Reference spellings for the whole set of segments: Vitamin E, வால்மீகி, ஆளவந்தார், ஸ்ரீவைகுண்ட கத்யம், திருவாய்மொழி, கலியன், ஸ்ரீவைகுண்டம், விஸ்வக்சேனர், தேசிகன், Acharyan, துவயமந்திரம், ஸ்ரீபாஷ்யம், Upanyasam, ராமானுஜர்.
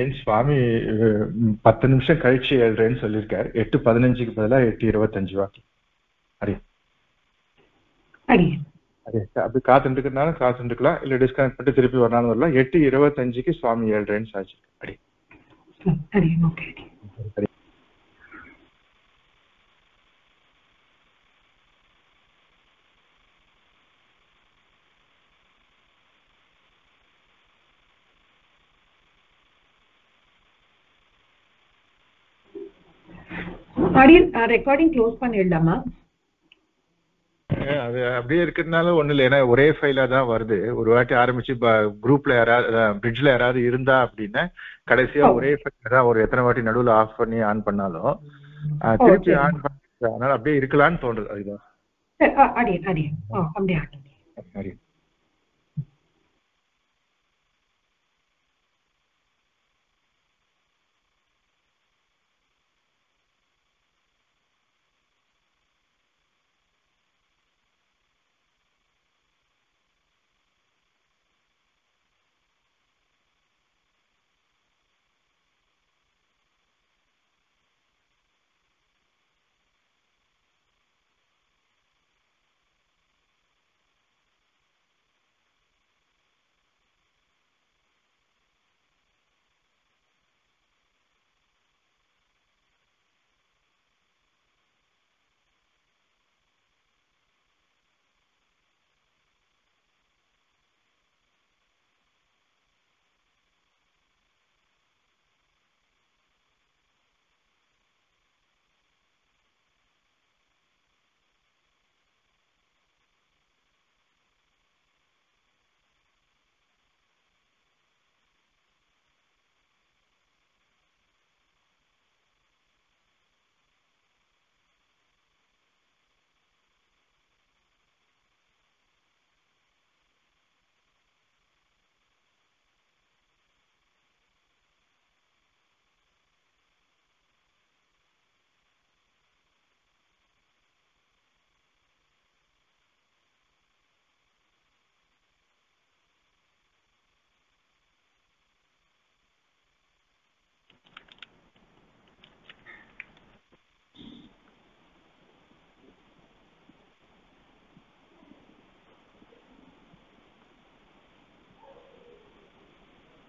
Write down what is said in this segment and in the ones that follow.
ஏன் சுவாமி 10 நிமிஷம் கழிச்சு எழுறேன்னு சொல்லியிருக்காரு, 8:15 பதிலா 8:25 வாக்கி. அப்படி காத்துருக்குனாலும் காத்துருக்கலாம், இல்ல டிஸ்கனெக்ட் பண்ணிட்டு திருப்பி வரனாலும் வரலாம். 8:25 சுவாமி எழுறேன்னு சாட்சி. அடி ரெக்கார்டிங் க்ளோஸ் பண்ணிடலாமா? அது அப்படியே இருக்குறதுனால ஒண்ணு இல்ல, ஏன்னா ஒரே ஃபைலா தான் வருது. ஒரு வாட்டி ஆரம்பிச்சு குரூப்ல யாராவது பிரிட்ஜ்ல யாராவது இருந்தா அப்படின்னா கடைசியா ஒரே ஃபைல தான் ஒரு எத்தனை வாட்டி நடுவுல ஆஃப் பண்ணி ஆன் பண்ணாலும் திருப்பி ஆன் பண்ண, அதனால அப்படியே இருக்கலாம்னு தோணுது. அதுதான் அப்படியே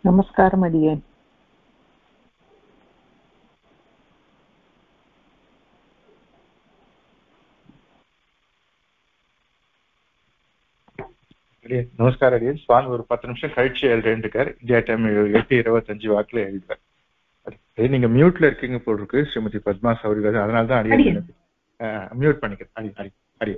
நமஸ்காரம் அடியே. நமஸ்காரம் அடியே. சுவாமி ஒரு 10 நிமிஷம் கழிச்சு எழுறேன்னு இருக்காரு, இதே டைம் 8:25 வாக்குல எழுதுவார். அது நீங்க மியூட்ல இருக்கீங்க போல் இருக்கு ஸ்ரீமதி பத்மா சௌரிகள், அதனாலதான் அடியே மியூட் பண்ணிக்கிறேன். அடி அடி அடி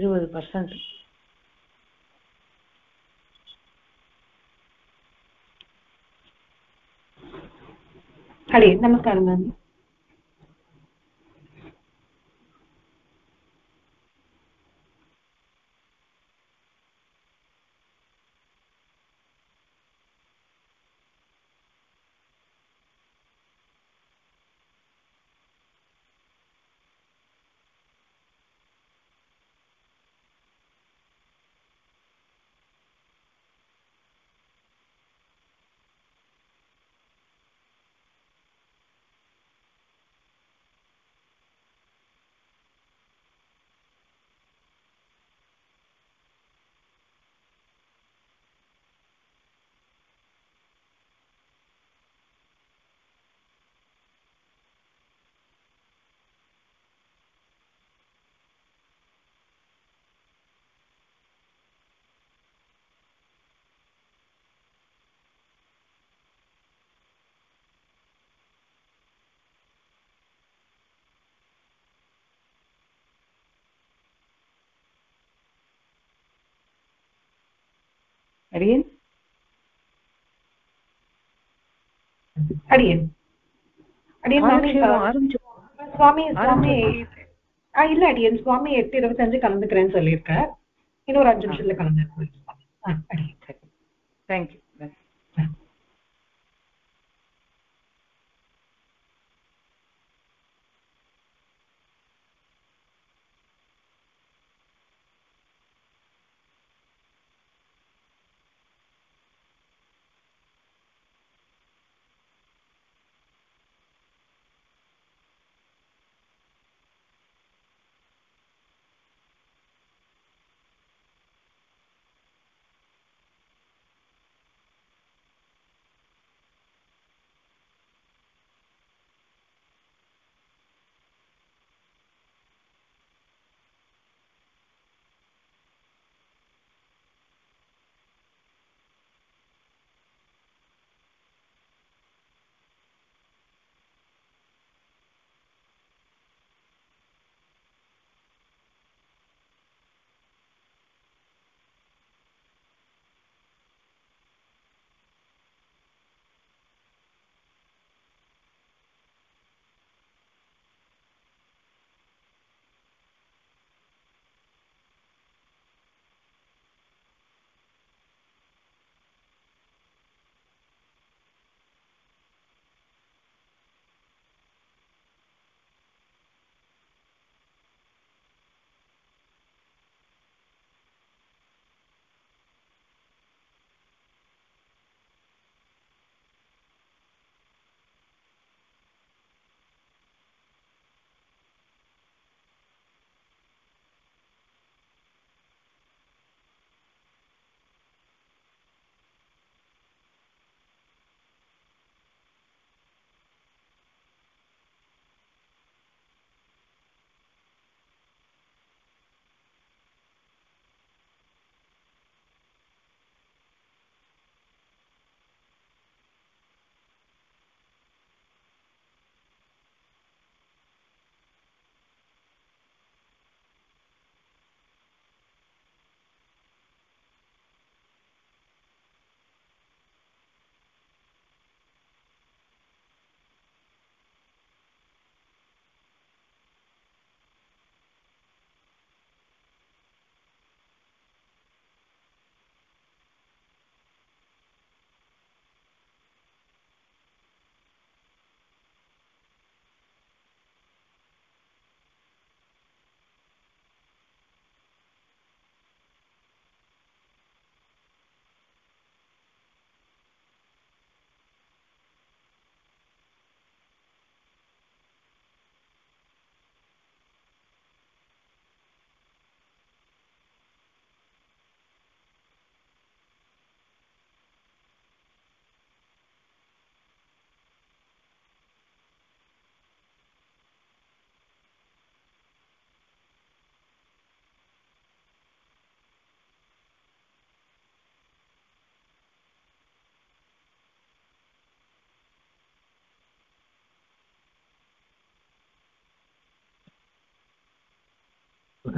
20%. हरे नमस्कार मैम. Again? स्वामी 825 கலந்துக்கிறேன்னு சொல்லிருக்கார். இன்னொரு 5 நிமிஷத்துல கலந்துக்கிறேன். Thank you.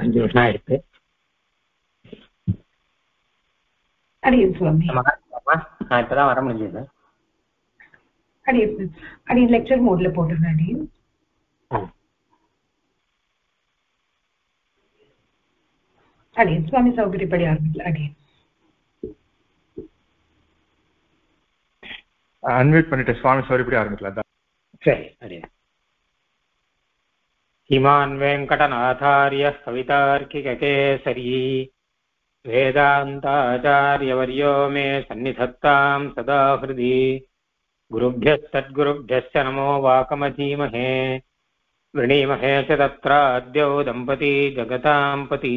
अंजुष அடியே சுவாமி நான் இப்பதான் வர முடிஞ்சது அடியே அடியே லெக்சர் மோட்ல போடுறேன் அடியே அடியே சுவாமி சௌகரியப்படி ஆரம்பிக்கலாம் அடியே அன்மியூட் பண்ணிட்டேன் சுவாமி சௌகரியப்படி ஆரம்பிக்கலாம் சரி அடியே हिमान् वेङ्कटनाथार्य कवितार्किककेसरी वेदान्ताचार्यवर्यो मे सन्निधत्तां सदा हृदि गुरुभ्यस्तद्गुरुभ्यश्च नमो वाकमधीमहे वृणीमहे च तत्राद्यौ दम्पती जगतां पति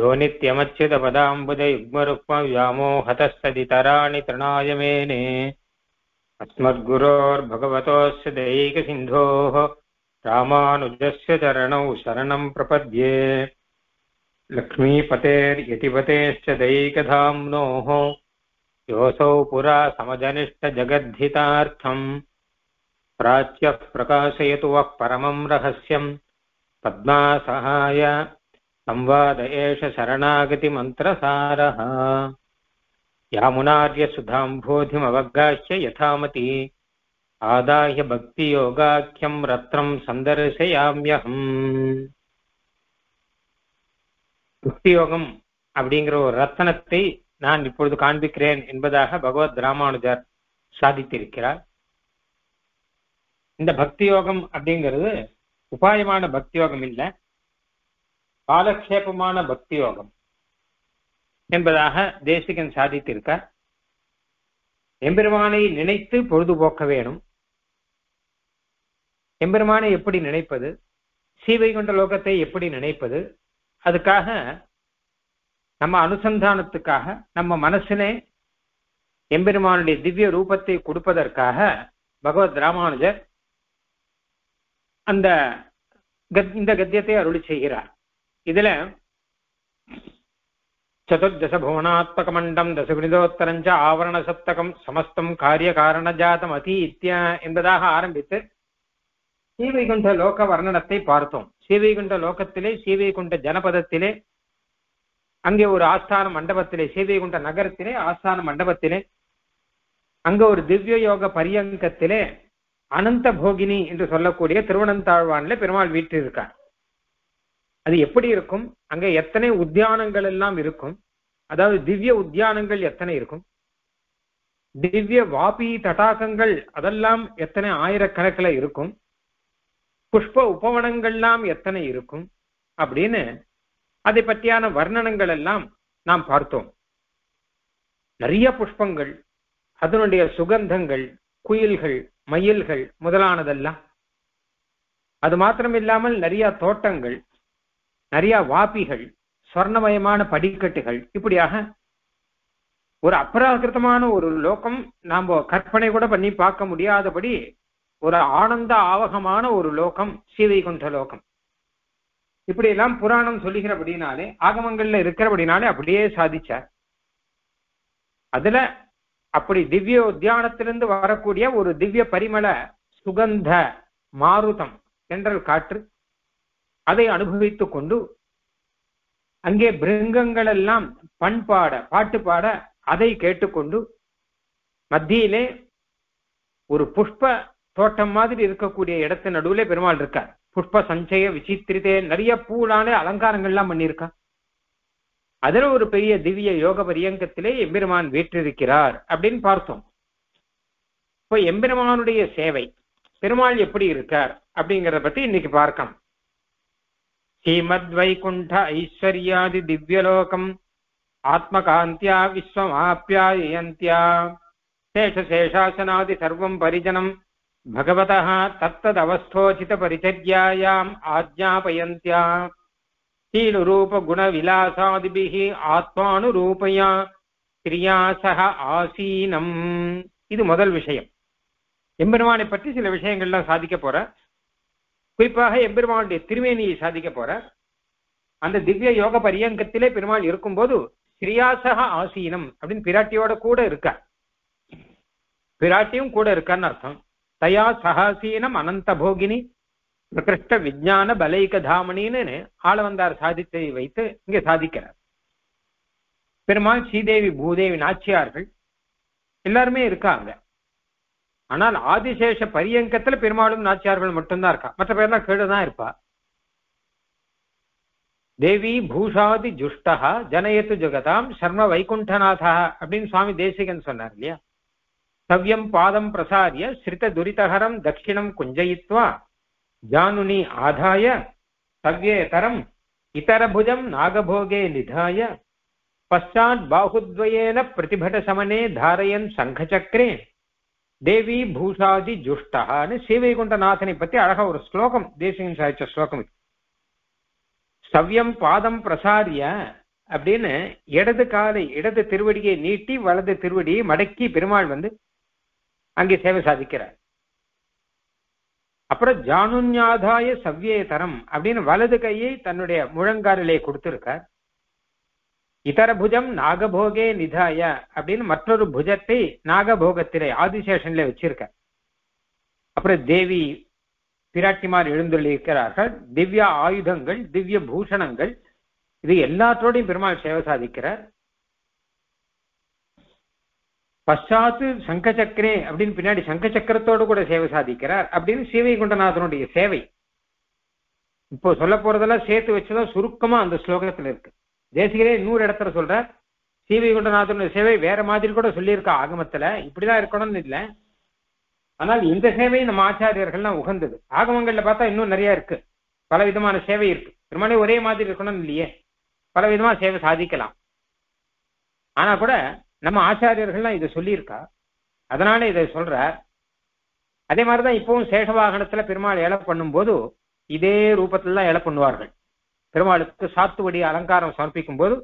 यो नित्यमच्युतपदाम्बुदयुग्मरुक्मव्यामोहतस्तदितराणि तृणाय मेने अस्मद्गुरोर्भगवतोऽस्य दैकसिन्धोः रामानुजस्य चरणौ शरणं प्रपद्ये लक्ष्मीपतेर्यतिपतेश्च दैकधाम्नोः योऽसौ पुरा समजनिष्ठजगद्धितार्थं प्राच्य प्रकाशयतु वः परमं रहस्यं पद्मासहाय संवाद एष शरणागतिमन्त्रसारः यामुनार्यसुधाम्भोधिमवगाह्य यथामति आदाय भक्तियोगाख्यं रत्रं संदर्शयाम्यहं भक्तियोगम அப்படிங்கற ஒரு ரத்னத்தை நான் இப்பொழுது காண்பிக்கிறேன் என்பதாக பகவத் ராமானுஜர் சாதித்திருக்கிறார். இந்த பக்தியோகம் அப்படிங்கிறது உபாயமான பக்தியோகம் இல்லை, காலக்ஷேபமான பக்தியோகம் என்பதாக தேசிகன் சாதித்திருக்கார். எம்பெருமானை நினைத்து பொழுதுபோக்க வேணும். எம்பெருமானை எப்படி நினைப்பது, ஸ்ரீவைகுண்ட லோகத்தை எப்படி நினைப்பது, அதுக்காக நம்ம அனுசந்தானத்துக்காக நம்ம மனசிலே எம்பெருமானுடைய திவ்ய ரூபத்தை கொடுப்பதற்காக பகவத் ராமானுஜர் இந்த கத்தியத்தை அருளி செய்கிறார். இதுல चतुर्दश भुवनात्मकमण्डं दशगुणितोत्तरञ्च आवरणसप्तकं समस्तं कार्यकारणजातमतीत्य என்பதாக ஆரம்பித்து ஸ்ரீவைகுண்ட லோக வர்ணனத்தை பார்த்தோம். ஸ்ரீவைகுண்ட லோகத்திலே, ஸ்ரீவைகுண்ட ஜனபதத்திலே, அங்கே ஒரு ஆஸ்தான மண்டபத்திலே, ஸ்ரீவைகுண்ட நகரத்திலே ஆஸ்தான மண்டபத்திலே, அங்கே ஒரு திவ்ய யோக பரியங்கத்திலே அனந்த போகினி என்று சொல்லக்கூடிய திருவனந்தாழ்வானிலே பெருமாள் வீட்டு இருக்கார். அது எப்படி இருக்கும், அங்கே எத்தனை உத்தியானங்கள் எல்லாம் இருக்கும், அதாவது திவ்ய உத்தியானங்கள் எத்தனை இருக்கும், திவ்ய வாபி தடாகங்கள் அதெல்லாம் எத்தனை ஆயிரக்கணக்கில் இருக்கும், புஷ்ப உபவனங்கள்லாம் எத்தனை இருக்கும் அப்படின்னு அதை பற்றியான வர்ணனங்கள் எல்லாம் நாம் பார்த்தோம். நிறைய புஷ்பங்கள், அதனுடைய சுகந்தங்கள், குயில்கள், மயில்கள் முதலானதெல்லாம், அது மாத்திரம் இல்லாமல் நிறைய தோட்டங்கள், நிறைய வாபிகள், சொர்ணமயமான படிக்கட்டுகள், இப்படியாக ஒரு அப்ராகிருதமான ஒரு லோகம் நாம் கற்பனை கூட பண்ணி பார்க்க முடியாதபடி ஒரு ஆனந்த ஆவகமான ஒரு லோகம் ஸ்ரீவைகுண்ட லோகம். இப்படியெல்லாம் புராணம் சொல்லுகிறபடினாலே, ஆகமங்கள்ல இருக்கிறபடினாலே அப்படியே சாதிச்சார். அதுல அப்படி திவ்ய உத்தியானத்திலிருந்து வரக்கூடிய ஒரு திவ்ய பரிமள சுகந்த மாருதம் தென்றல் காற்று அதை அனுபவித்துக் கொண்டு அங்கே பிருங்கங்கள் எல்லாம் பண்பாட பாட்டு பாட அதை கேட்டுக்கொண்டு மத்தியிலே ஒரு புஷ்ப தோட்டம் மாதிரி இருக்கக்கூடிய இடத்து நடுவில் பெருமாள் இருக்கார். புஷ்ப சஞ்சய விசித்திரித்தே நிறைய பூலான அலங்காரங்கள்லாம் பண்ணியிருக்கா. அதில் ஒரு பெரிய திவ்ய யோக பரியங்கத்திலே எம்பெருமான் வீற்றிருக்கிறார் அப்படின்னு பார்த்தோம். இப்போ எம்பெருமானுடைய சேவை, பெருமாள் எப்படி இருக்கார் அப்படிங்கிறத பற்றி இன்னைக்கு பார்க்கலாம். श्रीमद्वैकुण्ठ ऐश्वर्यादि दिव्यलोकम् आत्मकान्त्या विश्वमाप्यायन्त्या शेषशेषासनादि सर्वं परिजनं भगवतः तत्तदवस्थोचितपरिचर्यायाम् आज्ञापयन्त्या शीलरूपगुणविलासादिभिः आत्मानुरूपया क्रिया सह आसीनम्. இது முதல் விஷயம். எம்பெருமானை பற்றி சில விஷயங்கள்லாம் சாதிக்க போற, குறிப்பாக எம்பெருமானுடைய திருமேனியை சாதிக்க போற. அந்த திவ்ய யோக பரியங்கத்திலே பெருமாள் இருக்கும்போது ஸ்ரீயாசக ஆசீனம் அப்படின்னு பிராட்டியோட கூட இருக்கார். பிராட்டியும் கூட இருக்கான்னு அர்த்தம். தயா சகாசீனம் அனந்த போகினி பிரகிருஷ்ட விஜான பலைக தாமணின்னு ஆளவந்தார் சாதித்தை வைத்து இங்கே சாதிக்கிறார். பெருமாள், ஸ்ரீதேவி, பூதேவி, நாச்சியார்கள் எல்லாருமே இருக்காங்க. ஆனால் ஆதிசேஷ பரியங்கத்துல பெருமாளும் நாச்சியார்கள் மட்டும்தான் இருக்கா, மற்ற பேர்லாம் கீழதான் இருப்பா. தேவி பூஷாதி ஜுஷ்டா ஜனயத்து ஜெகதாம் சர்ம வைகுண்டநாதா அப்படின்னு சுவாமி தேசிகன் சொன்னார் இல்லையா? சவ்யம் பாதம் பிரசாரிய ஸ்ரித துரிதஹரம் தட்சிணம் குஞ்சயித்வா ஜானுனி ஆதாய சவ்யேதரம் இதரபுஜம் நாகபோகே நிதாய பச்சாத் பாகுத்வயேன பிரதிபட சமனே தாரயன் சங்கச்சக்கரே தேவி பூஷாதி ஜுஷ்டஹான்னு ஸ்ரீவைகுண்டநாதனை பத்தி அழகா ஒரு ஸ்லோகம் தேசிகன் சாதிச்ச ஸ்லோகம். சவ்யம் பாதம் பிரசாரிய அப்படின்னு இடது காலை இடது திருவடியை நீட்டி வலது திருவடியை மடக்கி பெருமாள் வந்து அங்கே சேவை சாதிக்கிறார். அப்புறம் ஜானுன்யாதாய சவ்யேதரம் அப்படின்னு வலது கையை தன்னுடைய முழங்காலிலே கொடுத்திருக்கார். இதர புஜம் நாகபோகே நிதாய அப்படின்னு மற்றொரு புஜத்தை நாகபோகத்திலே ஆதிசேஷன்ல வச்சிருக்க. அப்புறம் தேவி பிராட்டிமார் எழுந்துள்ளிருக்கிறார்கள். திவ்ய ஆயுதங்கள், திவ்ய பூஷணங்கள், இது எல்லாத்தோடையும் பெருமாள் சேவை சாதிக்கிறார். பச்சாத்து சங்கச்சக்கரே அப்படின்னு பின்னாடி சங்கச்சக்கரத்தோடு கூட சேவை சாதிக்கிறார். அப்படின்னு ஸ்ரீவைகுண்டநாதனுடைய சேவை இப்போ சொல்ல போறதெல்லாம் சேர்த்து வச்சுதான் சுருக்கமா அந்த ஸ்லோகத்துல இருக்கு. தேசிகரே 100 இடத்துல சொல்ற ஸ்ரீவைகுண்டநாதனுடைய சேவை வேற மாதிரி கூட சொல்லியிருக்கா. ஆகமத்துல இப்படிதான் இருக்கணும்னு இல்லை, ஆனால் இந்த சேவை நம்ம ஆச்சாரியர்கள்லாம் உகந்தது. ஆகமங்கள்ல பார்த்தா இன்னும் நிறைய இருக்கு, பல விதமான சேவை இருக்கு. பெருமாளே ஒரே மாதிரி இருக்கணும்னு இல்லையே, பல விதமா சேவை சாதிக்கலாம். ஆனா கூட நம்ம ஆச்சாரியர்கள்லாம் இதை சொல்லியிருக்கா, அதனால இதை சொல்றார். அதே மாதிரிதான் இப்பவும் சேஷ வாகனத்துல பெருமாள் எழ பண்ணும் போது இதே ரூபத்துல தான் எழ பண்ணுவார்கள். பெருமாளுக்கு சாத்துவடி அலங்காரம் சமர்ப்பிக்கும் போது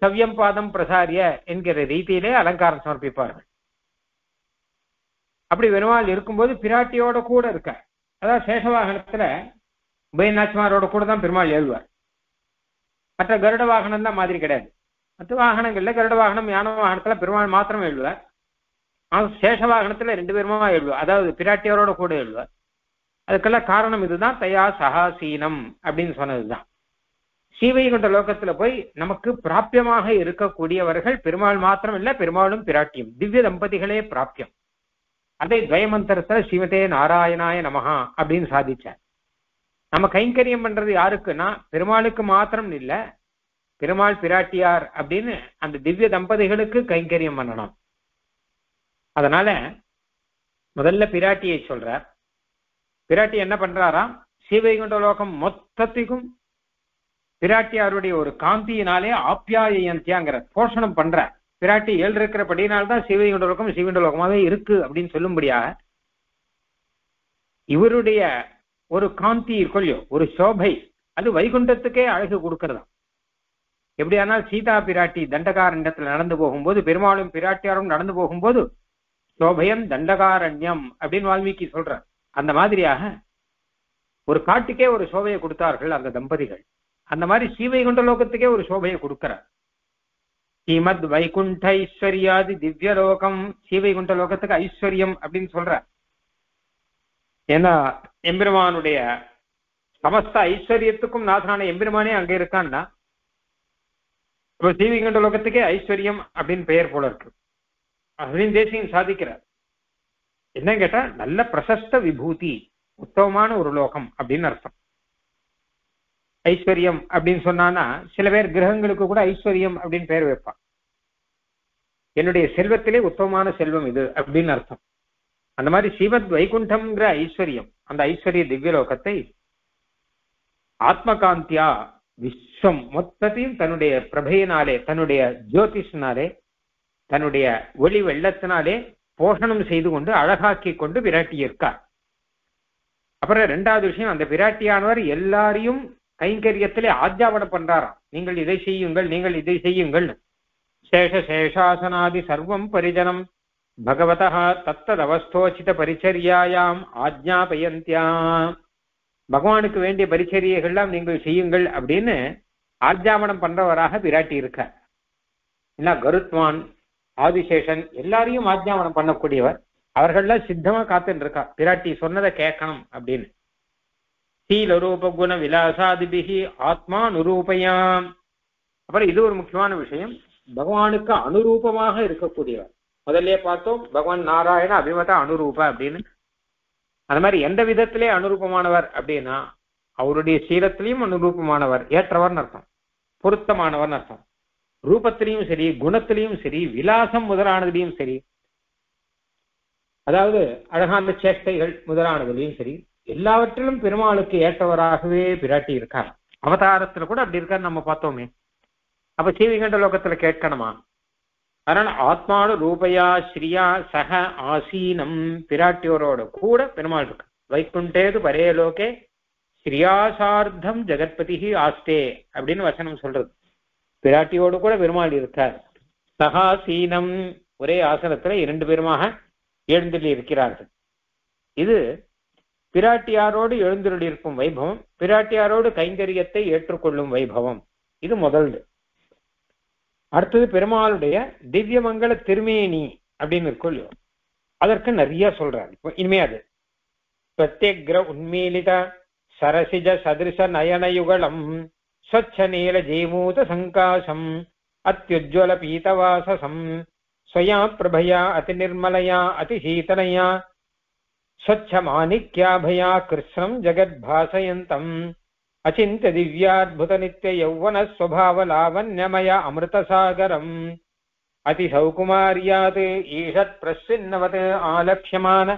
சவ்யம் பாதம் பிரசாரிய என்கிற ரீதியிலே அலங்காரம் சமர்ப்பிப்பார்கள். அப்படி பெருமாள் இருக்கும்போது பிராட்டியோட கூட இருக்க, அதாவது சேஷவாகனத்துல உபயநாச்சிமாரோட கூட தான் பெருமாள் எழுவார். மற்ற கருட வாகனம் தான் மாதிரி கிடையாது. மற்ற வாகனங்கள்ல கருட வாகனம், யான வாகனத்துல பெருமாள் மாத்திரம் எழுவார். ஆனால் சேஷவாகனத்துல 2 பேருமா எழுவார், அதாவது பிராட்டியோட கூட எழுவார். அதுக்கெல்லாம் காரணம் இதுதான், தயா சகாசீனம் அப்படின்னு சொன்னதுதான். ஸ்ரீவைகுண்ட லோகத்துல போய் நமக்கு பிராபியமாக இருக்கக்கூடியவர்கள் பெருமாள் மாத்திரம் இல்லை, பெருமாளும் பிராட்டியும், திவ்ய தம்பதிகளே பிராபியம். அதே துவயமந்திரத்தை சிவதே நாராயணாய நமஹா அப்படின்னு சாதிச்சார். நம்ம கைங்கரியம் பண்றது யாருக்குன்னா பெருமாளுக்கு மாத்திரம் இல்லை, பெருமாள் பிராட்டியார் அப்படின்னு அந்த திவ்ய தம்பதிகளுக்கு கைங்கரியம் பண்ணணும். அதனால முதல்ல பிராட்டியை சொல்றார். பிராட்டி என்ன பண்றாராம், ஸ்ரீவைகுண்ட லோகம் மொத்தத்துக்கும் பிராட்டியாருடைய ஒரு காந்தியினாலே ஆப்யாயந்தியாங்கிற போஷணம் பண்ற. பிராட்டி ஏழு இருக்கிறபடினால்தான் ஸ்ரீவைகுண்ட லோகம் ஸ்ரீவைகுண்ட லோகமாவே இருக்கு அப்படின்னு சொல்லும்படியாக இவருடைய ஒரு காந்தி கொள்ளியோ ஒரு சோபை அது வைகுண்டத்துக்கே அழகு கொடுக்கிறதா. எப்படியானால் சீதா பிராட்டி தண்டகாரண்யத்துல நடந்து போகும்போது பெருமாளும் பிராட்டியாரும் நடந்து போகும்போது சோபயம் தண்டகாரண்யம் அப்படின்னு வால்மீகி சொல்றார். அந்த மாதிரியாக ஒரு காட்டுக்கே ஒரு சோபையை கொடுத்தார்கள் அந்த தம்பதிகள். அந்த மாதிரி ஸ்ரீவைகுண்ட லோகத்துக்கே ஒரு சோபையை கொடுக்கிறார். ஸ்ரீமத் வைகுண்ட ஐஸ்வர்யாதி திவ்ய லோகம், ஸ்ரீவைகுண்ட லோகத்துக்கு ஐஸ்வர்யம் அப்படின்னு சொல்ற. ஏன்னா எம்பெருமானுடைய சமஸ்த ஐஸ்வர்யத்துக்கும் நாதனான எம்பெருமானே அங்க இருக்கான்னா இப்போ ஸ்ரீவைகுண்ட லோகத்துக்கே ஐஸ்வர்யம் அப்படின்னு பெயர் போல இருக்கு அப்படின்னு தேசிகன் சாதிக்கிறார். என்னன்னு கேட்டா நல்ல பிரசஸ்த விபூதி, உத்தமமான ஒரு லோகம் அப்படின்னு அர்த்தம். ஐஸ்வர்யம் அப்படின்னு சொன்னான்னா சில பேர் கிரகங்களுக்கு கூட ஐஸ்வர்யம் அப்படின்னு பெயர் வைப்பான். என்னுடைய செல்வத்திலே உத்தமமான செல்வம் இது அப்படின்னு அர்த்தம். அந்த மாதிரி ஸ்ரீமத் வைகுண்டம்ங்கிற ஐஸ்வர்யம், அந்த ஐஸ்வர்ய திவ்யலோகத்தை ஆத்மகாந்தியா விஸ்வம் மொத்தத்தையும் தன்னுடைய பிரபையினாலே, தன்னுடைய ஜோதிஷனாலே, தன்னுடைய ஒளி வெள்ளத்தினாலே போஷணம் செய்து கொண்டு அழகாக்கி கொண்டு விராட்டியிருக்கார். அப்புறம் 2வது விஷயம், அந்த விராட்டியானவர் எல்லாரையும் கைங்கரியத்திலே ஆஜ்ஞாபனம் பண்றாராம். நீங்கள் இதை செய்யுங்கள், நீங்கள் இதை செய்யுங்கள். சேஷ சேஷாசனாதி சர்வம் பரிஜனம் பகவத தத்ததவஸ்தோசித பரிச்சரியாயாம் ஆஜ்ஞாபயந்தியாம். பகவானுக்கு வேண்டிய பரிச்சரியெல்லாம் நீங்கள் செய்யுங்கள் அப்படின்னு ஆஜ்ஞாபனம் பண்றவராக விராட்டி இருக்கார். ஏன்னா கருத்வான் ஆதிசேஷன் எல்லாரையும் ஆஜ்ஞாபனம் பண்ணக்கூடியவர். அவர்கள்லாம் சித்தமா காத்துன்னு இருக்கா, விராட்டி சொன்னதை கேட்கணும் அப்படின்னு. சீலரூபகுண விலாசாதிபிகி ஆத்மா நுரூபயாம். அப்புறம் இது ஒரு முக்கியமான விஷயம், भगवानुक्कु अनुरूपமாக இருக்கக்கூடியவர். முதல்ல பார்த்தோம் பகவான் நாராயண அபிமத அனுரூப அப்படினு. அந்த மாதிரி எந்த விதத்திலே அனுரூபமானவர் அப்படினா அவருடைய சீலத்திலையும் அனுரூபமானவர், ஏற்றவர்னு அர்த்தம், பொருத்தமானவர்னு அர்த்தம். ரூபத்திலையும் சரி, குணத்திலையும் சரி, விலாசம் முதலானதுலையும் சரி, அதாவது அழகான சேஷ்டைகள் முதலானதுலையும் சரி, எல்லாவற்றிலும் பெருமாளுக்கு ஏற்றவராகவே பிராட்டி இருக்கார். அவதாரத்துல கூட அப்படி இருக்காரு நம்ம பார்த்தோமே. அப்ப ஸ்ரீவைகுண்ட லோகத்துல கேட்கணுமா? அதனால ஆத்மான ரூபையா ஸ்ரீயா சக ஆசீனம், பிராட்டியோரோட கூட பெருமாள் இருக்கு. வைகுண்டேது பரே லோகே ஸ்ரீயாசார்த்தம் ஜெகத்பதி ஆஸ்தே அப்படின்னு வசனம் சொல்றது. பிராட்டியோடு கூட பெருமாள் இருக்கார். சகாசீனம், ஒரே ஆசனத்துல இரண்டு பேருமாக எழுந்தருளி இருக்கிறார்கள். இது பிராட்டியாரோடு எழுந்தருளி இருக்கும் வைபவம், பிராட்டியாரோடு கைங்கரியத்தை ஏற்றுக்கொள்ளும் வைபவம். இது முதல்ல. அடுத்தது பெருமாளுடைய திவ்யமங்கல திருமேனி அப்படின்னு இருக்கும். அதற்கு நிறைய சொல்றாரு. இப்போ இனிமே அது பிரத்யக்ர உண்மீலித சரசிஜ சதிருஷ நயனயுகலம் ஸ்வச்ச நீல ஜீமூத சங்காசம் அத்யுஜ்வல பீதவாசசம் ஸ்வயா பிரபயா அதி நிர்மலயா அதி சீதனயா ஸ்வச்ச மாணிக்யாபயா கிருஷ்ணம் ஜெகத் பாசயந்தம் அச்சிந்த்ய திவ்யாத்புத நித்ய யௌவன ஸ்வபாவ லாவண்யமய அமிர்தசாகரம் அதி சௌகுமாரியாத் ஈஷத் பிரஸ்வின்னவத் ஆலக்ஷ்யமான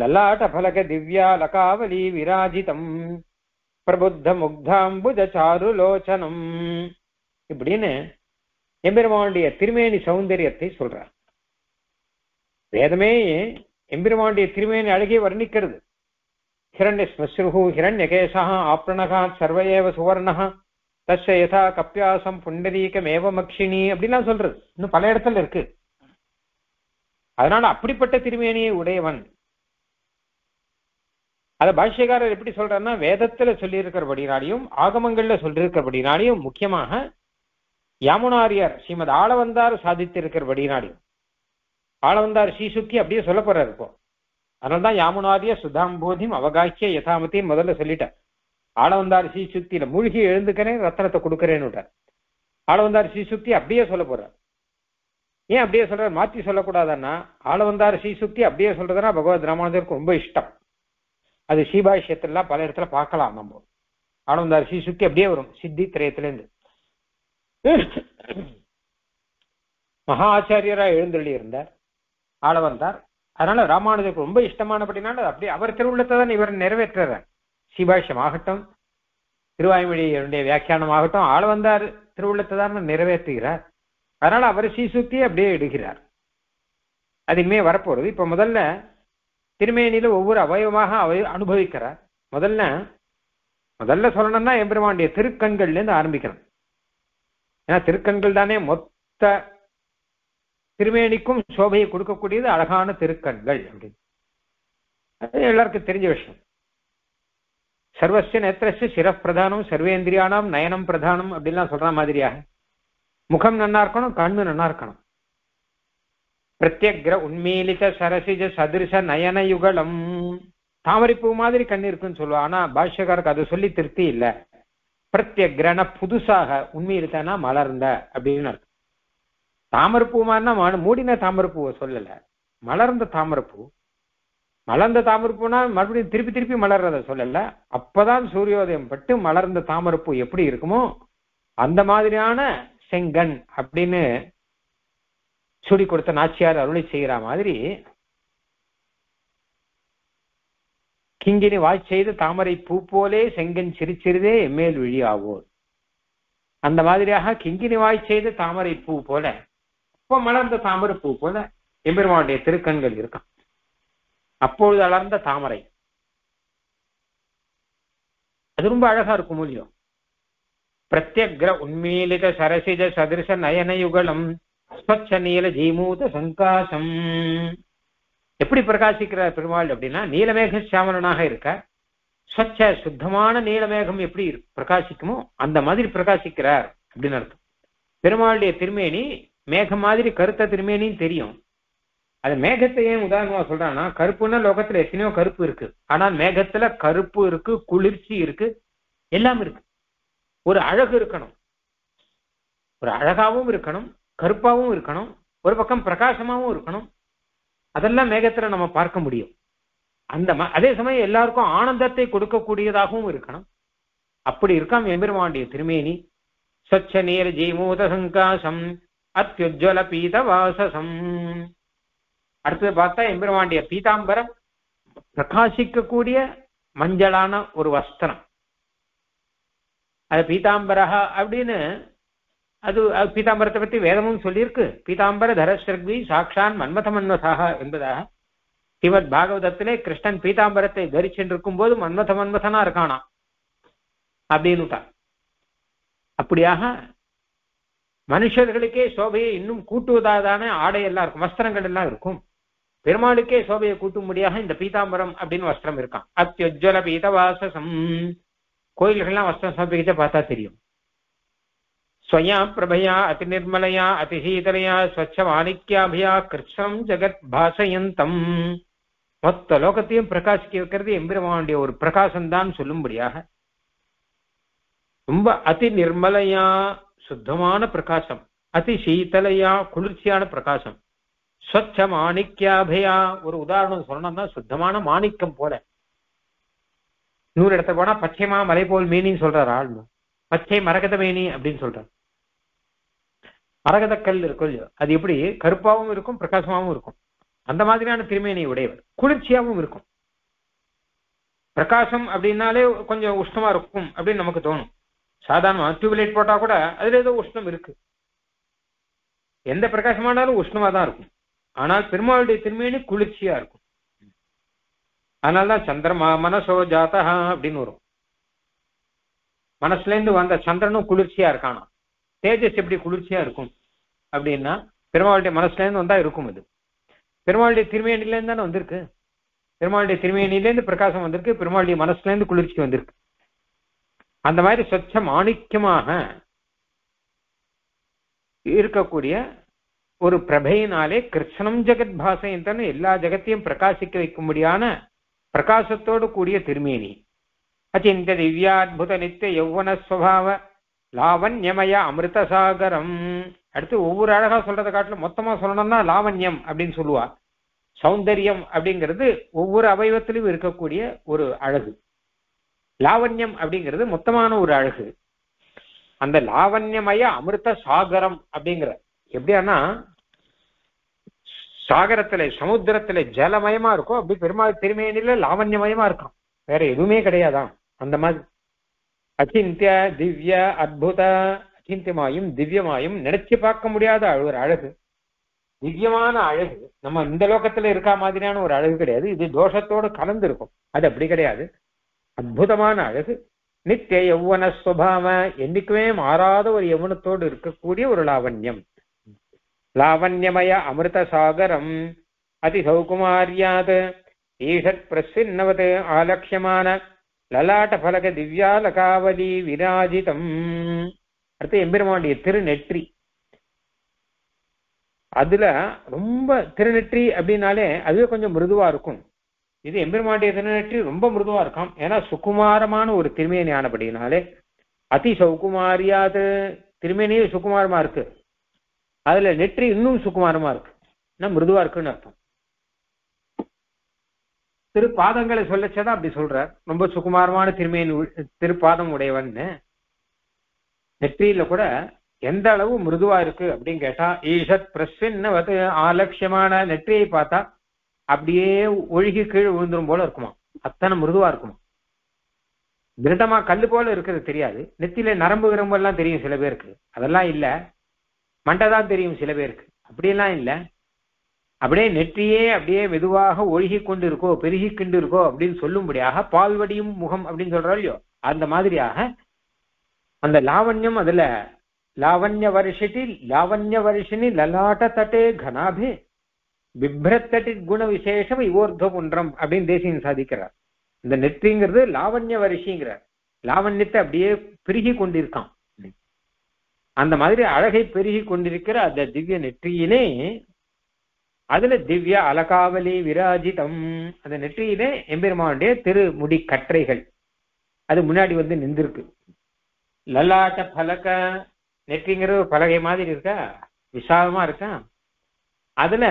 லலாட்ட பலக திவ்யா லகாவலி விராஜிதம் பிரபுத்த முக்தாம்புஜ சாருலோச்சனம் இப்படின்னு எம்பெருமானுடைய திருமேனி சௌந்தரியத்தை சொல்றார். வேதமே எம்பெருமானுடைய திருமேனி அழகிய வர்ணிக்கிறது. ஹிரண்ய ஸ்மஸ்ருஹு ஹிரண்யகேசா ஆப்ரணகா சர்வயேவ சுவர்ணஹா தஸ்ய யதா கப்யாசம் புண்டரீகமேவ மக்ஷிணி அப்படின்லாம் சொல்றது. இன்னும் பல இடத்துல இருக்கு. அதனால அப்படிப்பட்ட திருமேனியை உடையவன். அதை பாஷ்யக்காரர் எப்படி சொல்றாருன்னா, வேதத்துல சொல்லியிருக்கிறபடினாலையும் ஆகமங்கள்ல சொல்லியிருக்கிறபடினாலையும் முக்கியமாக யாமுனாரியார் ஸ்ரீமத் ஆளவந்தார் சாதித்திருக்கிறபடினாலையும், ஆளவந்தார் ஸ்ரீசுக்கி அப்படியே சொல்ல போறாரு இப்போ. அதனால்தான் யாமுனாரிய சுதாம்போதியும் அவகாக்கிய யதாமத்தையும் முதல்ல சொல்லிட்டார். ஆளவந்தார் ஸ்ரீசுக்தியில மூழ்கி எழுந்துக்கிறேன், ரத்தனத்தை கொடுக்கிறேன்னு விட்டார். ஆளவந்தார் ஸ்ரீசுக்தி அப்படியே சொல்ல போறார். ஏன் அப்படியே சொல்றாரு, மாற்றி சொல்லக்கூடாதுன்னா? ஆளவந்தார் ஸ்ரீசுக்தி அப்படியே சொல்றதுன்னா பகவத் ராமானுஜருக்கு ரொம்ப இஷ்டம். அது ஸ்ரீபாஷ்யத்திலாம் பல இடத்துல பார்க்கலாம். நம்ம ஆளவந்தார் ஸ்ரீசுக்தி அப்படியே வரும் சித்தி திரயத்திலேருந்து. மகா ஆச்சாரியரா எழுந்தருளி இருந்தார் ஆளவந்தார். அதனால ராமானுஜருக்கு ரொம்ப இஷ்டமானபடினால அப்படியே அவர் திருவுள்ளத்தை தான் இவர் நிறைவேற்றுறார். ஸ்ரீபாஷ்யம் ஆகட்டும், திருவாய்மொழியினுடைய வியாக்கியானம் ஆகட்டும், ஆளவந்தார் திருவுள்ளத்தை தான் நிறைவேற்றுகிறார். அதனால அவர் ஸ்ரீசுக்தியை அப்படியே எடுக்கிறார். அது இனிமே வரப்போறது. இப்ப முதல்ல திருமேனியில ஒவ்வொரு அவயவமாக அனுபவிக்கிறார். முதல்ல சொல்லணும்னா எம்பெருமானுடைய திருக்கண்கள்லேருந்து ஆரம்பிக்கணும். ஏன்னா திருக்கண்கள் தானே மொத்த திருமேனிக்கும் சோபையை கொடுக்கக்கூடியது. அழகான திருக்கண்கள் அப்படின்னு அது எல்லாருக்கும் தெரிஞ்ச விஷயம். சர்வசிய நேத்திரஸ்ய சிரப்பிரதானம், சர்வேந்திரியானாம் நயனம் பிரதானம் அப்படின்லாம் சொல்ற மாதிரியாக முகம் நன்னா இருக்கணும், கண்ணு நன்னா இருக்கணும். பிரத்யக்ர உண்மீலித சரசிஜ சதிருஷ நயனயுகலம், தாமரைப்பூ மாதிரி கண் இருக்குன்னு சொல்லுவா. ஆனா பாஷ்யக்காரருக்கு அதை சொல்லி திருப்தி இல்லை. பிரத்யக்ரன புதுசாக, உண்மீலித்தனா மலர்ந்த அப்படின்னு அர்த்தம். தாமரைப்பூ மாதிரினா மூடின தாமரைப்பூவை சொல்லல, மலர்ந்த தாமரைப்பூ. மலர்ந்த தாமரைப்பூனா மறுபடியும் திருப்பி திருப்பி மலர்றத சொல்லல. அப்பதான் சூரியோதயம் பட்டு மலர்ந்த தாமரைப்பூ எப்படி இருக்குமோ அந்த மாதிரியான செங்கன் அப்படின்னு சுடி கொடுத்த நாச்சியார் அருளை செய்கிற மாதிரி, கிங்கினி வாய் செய்து தாமரை பூ போலே செங்கன் சிரிச்சிருதே எம்மேல் விழி ஆவோர். அந்த மாதிரியாக கிங்கினி வாய் செய்து தாமரை பூ போல, இப்போ மலர்ந்த தாமரை பூ போல எம்பெருமானுடைய திருக்கண்கள் இருக்கான். அப்பொழுது அலர்ந்த தாமரை அது ரொம்ப அழகா இருக்கும். மூலியம் பிரத்யக்ர உண்மீலித சரசிஜ சதிருஷ நயனயுகலம் ஸ்வச்ச நீல ஜீமூத சங்காசம். எப்படி பிரகாசிக்கிறார் பெருமாள் அப்படின்னா, நீலமேக சாமலனாக இருக்க ஸ்வச்ச சுத்தமான நீலமேகம் எப்படி பிரகாசிக்குமோ அந்த மாதிரி பிரகாசிக்கிறார் அப்படின்னு அர்த்தம். பெருமாளுடைய திருமேனி மேகம் மாதிரி கருத்த திருமேனின்னு தெரியும். அது மேகத்தை ஏன் உதாரணமா சொல்றான்னா, கருப்புன்னா லோகத்துல எத்தனையோ கருப்பு இருக்கு. ஆனால் மேகத்துல கருப்பு இருக்கு, குளிர்ச்சி இருக்கு, எல்லாம் இருக்கு. ஒரு அழகு இருக்கணும், ஒரு அழகாவும் இருக்கணும், கருப்பாவும் இருக்கணும், ஒரு பக்கம் பிரகாசமாவும் இருக்கணும். அதெல்லாம் மேகத்துல நம்ம பார்க்க முடியும். அந்த அதே சமயம் எல்லாருக்கும் ஆனந்தத்தை கொடுக்கக்கூடியதாகவும் இருக்கணும். அப்படி இருக்காம் எம்பெருமானுடைய திருமேனி. ஸ்வச்ச நீர் ஜீமூத சங்காசம் அத்யுஜ்வல பீத வாசசம். அடுத்தது பார்த்தா எம்பெருமானுடைய பீதாம்பரம், பிரகாசிக்கக்கூடிய மஞ்சளான ஒரு வஸ்திரம். அது பீதாம்பரஹா அப்படின்னு, அது பீதாம்பரத்தை பற்றி வேதமும் சொல்லியிருக்கு. பீதாம்பர தரஸ்ரக்வி சாக்ஷான் மன்மத மன்மசாக என்பதாக ஸ்ரீமத் பாகவதத்திலே கிருஷ்ணன் பீதாம்பரத்தை தரிச்சென்றிருக்கும் போது மன்மத மன்மதனா இருக்கானா அப்படின்னுட்டான். அப்படியாக மனுஷர்களுக்கே சோபையை இன்னும் கூட்டுவதாதான ஆடையெல்லாம் இருக்கும், வஸ்திரங்கள் எல்லாம் இருக்கும். பெருமாளுக்கே சோபையை கூட்டும்படியாக இந்த பீதாம்பரம் அப்படின்னு வஸ்திரம் இருக்கான். அத்யுஜ்வல பீதவாசம். கோயில்கள்லாம் வஸ்திரம் சமர்ப்பிக்க பார்த்தா தெரியும். ஸ்வயா பிரபயா அதி நிர்மலையா அதிசீதலையா ஸ்வச்ச மாணிக்கியாபியா கிருஷ்ணம் ஜெகத் பாசயந்தம். மொத்த லோகத்தையும் பிரகாசிக்க இருக்கிறது எம்பெருமானுடைய ஒரு பிரகாசம்தான் சொல்லும்படியாக ரொம்ப அதி நிர்மலையா சுத்தமான பிரகாசம், அதிசீதலையா குளிர்ச்சியான பிரகாசம், ஸ்வச்ச மாணிக்கியாபியா ஒரு உதாரணம் சொல்லணும்னா சுத்தமான மாணிக்கம் போல. நூறு இடத்துல போனா பச்சைமா மலை போல் மேனின்னு சொல்றாரு ஆழ்மா, பச்சை மரகத மேனி அப்படின்னு சொல்றாரு. மரகத கல் இருக்கும், அது எப்படி கருப்பாவும் இருக்கும் பிரகாசமாவும் இருக்கும். அந்த மாதிரியான திருமேனி உடையவர், குளிர்ச்சியாவும் இருக்கும். பிரகாசம் அப்படின்னாலே கொஞ்சம் உஷ்ணமா இருக்கும் அப்படின்னு நமக்கு தோணும். சாதாரணமா டியூப்லைட் போட்டா கூட அதுல ஏதோ உஷ்ணம் இருக்கு. எந்த பிரகாசமானாலும் உஷ்ணமா தான் இருக்கும். ஆனால் பெருமாளுடைய திருமேனி குளிர்ச்சியா இருக்கும். அதனாலதான் சந்திரமா மனசோ ஜாத்தா அப்படின்னு வரும். மனசுல இருந்து வந்த சந்திரனும் குளிர்ச்சியா இருக்கானா. தேஜஸ் எப்படி குளிர்ச்சியா இருக்கும் அப்படின்னா பெருமாளுடைய மனசுல இருந்து வந்தா இருக்கும். அது பெருமாளுடைய திருமேனில இருந்து தானே வந்திருக்கு. பெருமாளுடைய திருமேனிலேருந்து பிரகாசம் வந்திருக்கு, பெருமாளுடைய மனசுல இருந்து குளிர்ச்சி வந்திருக்கு. அந்த மாதிரி சொச்ச மாணிக்கமாக இருக்கக்கூடிய ஒரு பிரபையினாலே கிருஷ்ணம் ஜெகத் பாசையந்தன்னு எல்லா ஜெகத்தையும் பிரகாசிக்க வைக்கும்படியான பிரகாசத்தோடு கூடிய திருமேனி. அச்சிந்த திவ்யாத்புத நித்திய யௌவன ஸ்வபாவ லாவண்யமய அமிர்தசாகரம். அடுத்து ஒவ்வொரு அழகா சொல்றதை காட்டிலும் மொத்தமா சொல்லணும்னா லாவண்யம் அப்படின்னு சொல்லுவா. சௌந்தர்யம் அப்படிங்கிறது ஒவ்வொரு அவயவத்திலும் இருக்கக்கூடிய ஒரு அழகு. லாவண்யம் அப்படிங்கிறது மொத்தமான ஒரு அழகு. அந்த லாவண்யமய அமிர்தசாகரம் அப்படிங்கிற எப்படியானா சாகரத்துல சமுத்திரத்துல ஜலமயமா இருக்கும், அப்படி பெருமாள் திருமேனில லாவண்யமயமா இருக்கும். வேற எதுவுமே கிடையாதான் அந்த மாதிரி. அச்சிந்திய திவ்ய அத்புத, அச்சிந்தியமாயும் திவ்யமாயும் நினைச்சு பார்க்க முடியாத ஒரு அழகு, திவ்யமான அழகு. நம்ம இந்த லோகத்துல இருக்கா மாதிரியான ஒரு அழகு கிடையாது. இது தோஷத்தோடு கலந்து இருக்கும், அது அப்படி கிடையாது. அற்புதமான அழகு. நித்திய யௌவன சுபாவ, என்னைக்குமே மாறாத ஒரு யௌவனத்தோடு இருக்கக்கூடிய ஒரு லாவண்யம். லாவண்யமய அமிர்தசாகரம். அதிசௌகுமாரியாத் ஈஷத் பிரசின்னவத் ஆலக்ஷமான லலாட்ட பலக திவ்யாலகாவலி விராஜிதம். அடுத்து எம்பெருமானுடைய திருநெற்றி. அதுல ரொம்ப திருநெற்றி அப்படின்னாலே அதுவே கொஞ்சம் மிருதுவா இருக்கும். இது எம்பெருமானுடைய திருநெற்றி ரொம்ப மிருதுவா இருக்கும். ஏன்னா சுகுமாரமான ஒரு திருமேனி ஆனபடினாலே அதிசௌகுமாரியாத், திருமேனியே சுகுமாரமா இருக்கு, அதுல நெற்றி இன்னும் சுகுமாரமா இருக்கு, இன்னும் மிருதுவா இருக்குன்னு அர்த்தம். திருப்பாதங்களை சொல்லச்சதான் அப்படி சொல்ற, ரொம்ப சுகுமாரமான திருமேனி திருப்பாதம் உடையவன்னு. நெற்றியில கூட எந்த அளவு மிருதுவா இருக்கு அப்படின்னு கேட்டா ஈஷத் பிரஸ்வின்னு ஆலட்சியமான நெற்றியை பார்த்தா அப்படியே ஒழுகி கீழ் விழுந்துரும் போல இருக்குமா, அத்தனை மிருதுவா இருக்குமா. திருடமா கல்லு போல இருக்கிறது தெரியாது. நெத்தியில நரம்பு விரும்பு எல்லாம் தெரியும் சில பேருக்கு, அதெல்லாம் இல்ல. மண்டைதான் தெரியும் சில பேருக்கு, அப்படியெல்லாம் இல்லை. அப்படியே நெற்றியே அப்படியே மெதுவாக ஒழுகி கொண்டு இருக்கோ, பெருகி கொண்டு இருக்கோ அப்படின்னு சொல்லும்படியாக பால்வடியும் முகம் அப்படின்னு சொல்றோம் இல்லையோ, அந்த மாதிரியாக அந்த லாவண்யம். அதுல லாவண்ய வருஷிட்டி லாவண்ய வருஷினி லலாட்ட தட்டே கனாபி பிப்ரத்தட்டி குண விசேஷம் இவோர்த்த குன்றம் அப்படின்னு தேசியம் சாதிக்கிறார். இந்த நெற்றிங்கிறது லாவண்ய வருஷிங்கிறார். லாவண்யத்தை அப்படியே பெருகி கொண்டிருக்கான். அந்த மாதிரி அழகை பெருகி கொண்டிருக்கிற அந்த திவ்ய நெற்றியிலே, அதுல திவ்ய அலகாவலி விராஜிதம், அந்த நெற்றியிலே எம்பெருமானுடைய திருமுடி கற்றைகள் அது முன்னாடி வந்து நின்றிருக்கு. லலாட்ட பலக, நெற்றிங்கிற பலகை மாதிரி இருக்கா, விசாலமா இருக்கா? அதுல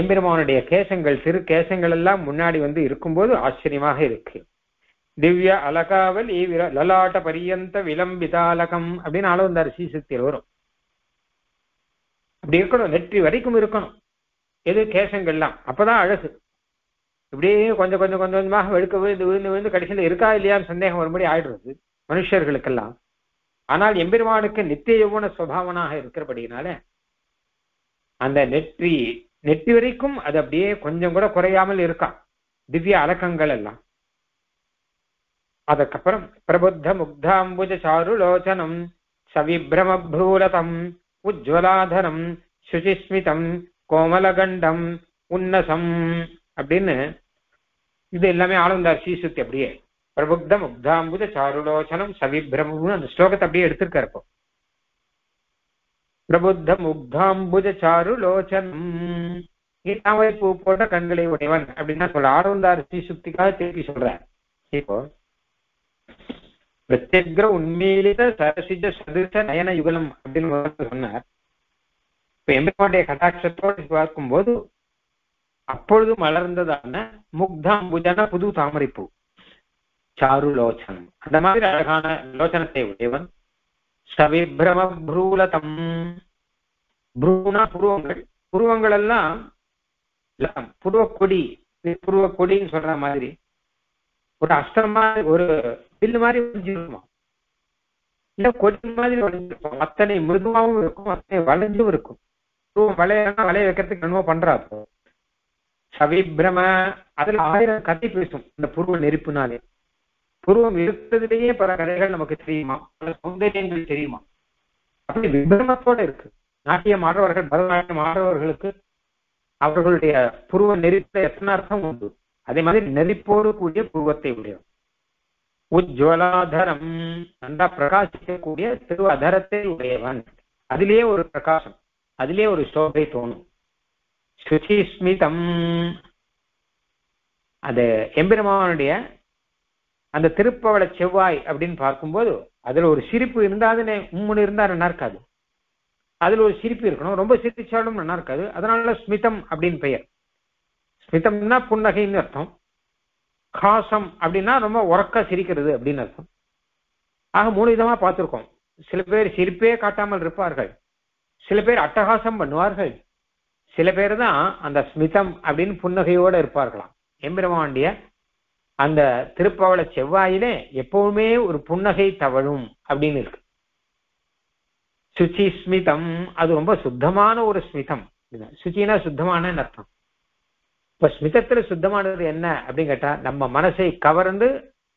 எம்பெருமானுடைய கேசங்கள், திரு கேசங்கள் எல்லாம் முன்னாடி வந்து இருக்கும்போது ஆச்சரியமாக இருக்கு. திவ்ய அலகாவல் ஈவிர லலாட்ட பரியந்த விளம்பிதாலகம் அப்படின்னு ஆள வந்தார். சீசத்தில் வரும் அப்படி இருக்கணும், நெற்றி வரைக்கும் இருக்கணும் எது கேசங்கள்லாம். அப்பதான் அழகு. இப்படியே கொஞ்சம் கொஞ்சம் கொஞ்சம் கொஞ்சமாக வெளுக்க விழுந்து விழுந்து விழுந்து கடைசியில் இருக்கா இல்லையான்னு சந்தேகம் வரும்படி ஆயிடுறது மனுஷர்களுக்கெல்லாம். ஆனால் எம்பெருமானுக்கு நித்திய யௌவன சுபாவனாக இருக்கிறபடினால அந்த நெற்றி நெற்றி வரைக்கும் அது அப்படியே கொஞ்சம் கூட குறையாமல் இருக்கா திவ்ய அலக்கங்கள் எல்லாம். அதுக்கப்புறம் பிரபுத்த முக்தாம்புஜ சாருலோச்சனம் சவிப்ரமபூலதம் உஜ்வலாதனம் சுச்சிஸ்மிதம் கோமலகண்டம் உன்னசம் அப்படின்னு இது எல்லாமே ஆளுந்தார் சீசுத்தி. அப்படியே பிரபுத்த முக்தாம்புஜ சாருலோச்சனம் சவிப்ரமபூலதம் அந்த ஸ்லோகத்தை அப்படியே எடுத்திருக்கிறப்போ பிரபுத்த முக்தாம்புஜ சாருலோச்சனம் இல்லாமல் பூ போட்ட கண்களை உடையவன் அப்படின்னா சொல்ற ஆளுந்தார் சீசுத்திக்காக திருப்பி சொல்றார். இப்போ பிரத்யக்ர உண்மீலித சரசிஜ சதுர்த்த நயன யுகலம் அப்படின்னு சொன்னார். இப்ப எம்பெருமானுடைய கடாட்சத்தோடு பார்க்கும்போது அப்பொழுது மலர்ந்ததான முக்தாம்புஜன புது தாமரைப்பூ சாரு லோச்சனம் அந்த மாதிரி அழகான லோச்சனத்தை உடையவன். சவிப்ரம புரூலதம் புரூனா புருவங்கள், புருவங்கள் எல்லாம் புருவக்கொடி, புருவக்கொடின்னு சொல்ற மாதிரி ஒரு அஷ்டமா ஒரு பில்லு மாதிரி வளைஞ்சிருக்குமா, இல்ல கொடி மாதிரி வளைஞ்சிருக்கும். அத்தனை மிருதுவாகவும் இருக்கும், அத்தனை வளைஞ்சும் இருக்கும். வளையனா வளைய வைக்கிறதுக்கு என்னவோ பண்றாப்போ. சவிப்ரம அதுல 1000 கதை பேசும் இந்த புருவ நெருப்புனாலே. புருவம் இருக்கிறதுலேயே பல கதைகள் நமக்கு தெரியுமா, பல சௌந்தரியங்கள் தெரியுமா. அப்படி விபிரமத்தோட இருக்கு. நாட்டியம் ஆடுறவர்கள், பரதநாட்டியம் ஆடுறவர்களுக்கு அவர்களுடைய புருவ நெறிப்ப எத்தனை அர்த்தம் உண்டு. அதே மாதிரி நெறிப்போடு கூடிய புருவத்தை உடையவர். உஜ்வலாதரம் நன்றா பிரகாசிக்கக்கூடிய திரு அதரத்தை உடையவன். அதுலேயே ஒரு பிரகாசம், அதுலேயே ஒரு சோபை தோணும். சுச்சிஸ்மிதம் அது எம்பெருமானுடைய அந்த திருப்பவள செவ்வாய் அப்படின்னு பார்க்கும்போது அதுல ஒரு சிரிப்பு இருந்தாதுன்னு உம்முன்னு இருந்தா நல்லா இருக்காது. அதுல ஒரு சிரிப்பு இருக்கணும். ரொம்ப சிரிச்சாலும் நல்லா இருக்காது. அதனால ஸ்மிதம் அப்படின்னு பெயர். ஸ்மிதம்னா புன்னகைன்னு அர்த்தம். காசம் அப்படின்னா ரொம்ப உறக்க சிரிக்கிறது அப்படின்னு அர்த்தம். ஆக 3 விதமா பார்த்துருக்கோம். சில பேர் சிரிப்பே காட்டாமல் இருப்பார்கள், சில பேர் அட்டகாசம் பண்ணுவார்கள், சில பேர் தான் அந்த ஸ்மிதம் அப்படின்னு புன்னகையோட இருப்பார்களாம். எம்பெருமாண்டிய அந்த திருப்பவள செவ்வாயிலே எப்பவுமே ஒரு புன்னகை தவழும் அப்படின்னு இருக்கு. சுச்சி ஸ்மிதம் அது ரொம்ப சுத்தமான ஒரு ஸ்மிதம். சுச்சினா சுத்தமான அர்த்தம். இப்ப ஸ்மிதத்துல சுத்தமானது என்ன அப்படின்னு கேட்டா நம்ம மனசை கவர்ந்து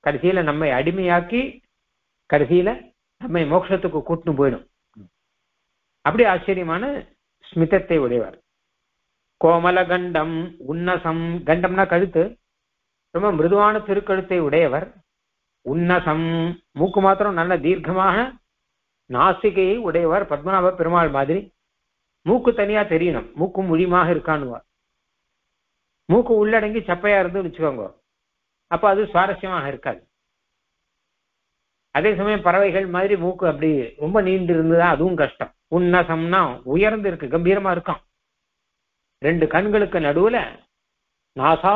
கடைசியில நம்மை அடிமையாக்கி கடைசியில நம்மை மோட்சத்துக்கு கூட்டின்னு போயிடும். அப்படி ஆச்சரியமான ஸ்மிதத்தை உடையவர். கோமலகண்டம் உன்னசம், கண்டம்னா கழுத்து, ரொம்ப மிருதுவான திருக்கழுத்தை உடையவர். உன்னசம் மூக்கு மாத்திரம் நல்ல தீர்க்கமான நாசிகையை உடையவர். பத்மநாப பெருமாள் மாதிரி மூக்கு தனியா தெரியணும், மூக்கு முழியமாக இருக்கானுவார். மூக்கு உள்ளடங்கி சப்பையா இருந்து வச்சுக்கோங்க, அப்ப அது சுவாரஸ்யமாக இருக்காது. அதே சமயம் பறவைகள் மாதிரி மூக்கு அப்படி ரொம்ப நீண்டு இருந்ததா அதுவும் கஷ்டம். உன்னசம்னா உயர்ந்து இருக்கு, கம்பீரமா இருக்கான். 2 கண்களுக்கு நடுவுல நாசா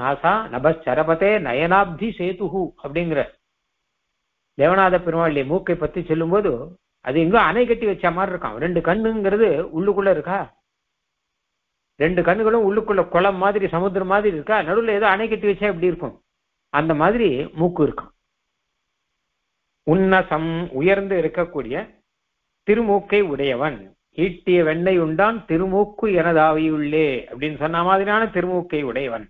நாசா நபஸ்சரபதே நயனாப்தி சேதுகு அப்படிங்கிற தேவநாத பெருமாளுடைய மூக்கை பத்தி சொல்லும் போது அது எங்கோ அணை கட்டி வச்ச மாதிரி இருக்கான். 2 கண்ணுங்கிறது உள்ளுக்குள்ள இருக்கா, 2 கண்ணுகளும் உள்ளுக்குள்ள குளம் மாதிரி சமுத்திரம் மாதிரி இருக்கா, நடுவில் ஏதோ அணை கட்டி வச்சா எப்படி இருக்கும் அந்த மாதிரி மூக்கு இருக்கும். உன்னசம் உயர்ந்து இருக்கக்கூடிய திருமூக்கை உடையவன். ஈட்டிய வெண்ணை உண்டான் திருமூக்கு எனதாவியுள்ளே அப்படின்னு சொன்ன மாதிரியான திருமூக்கை உடையவன்.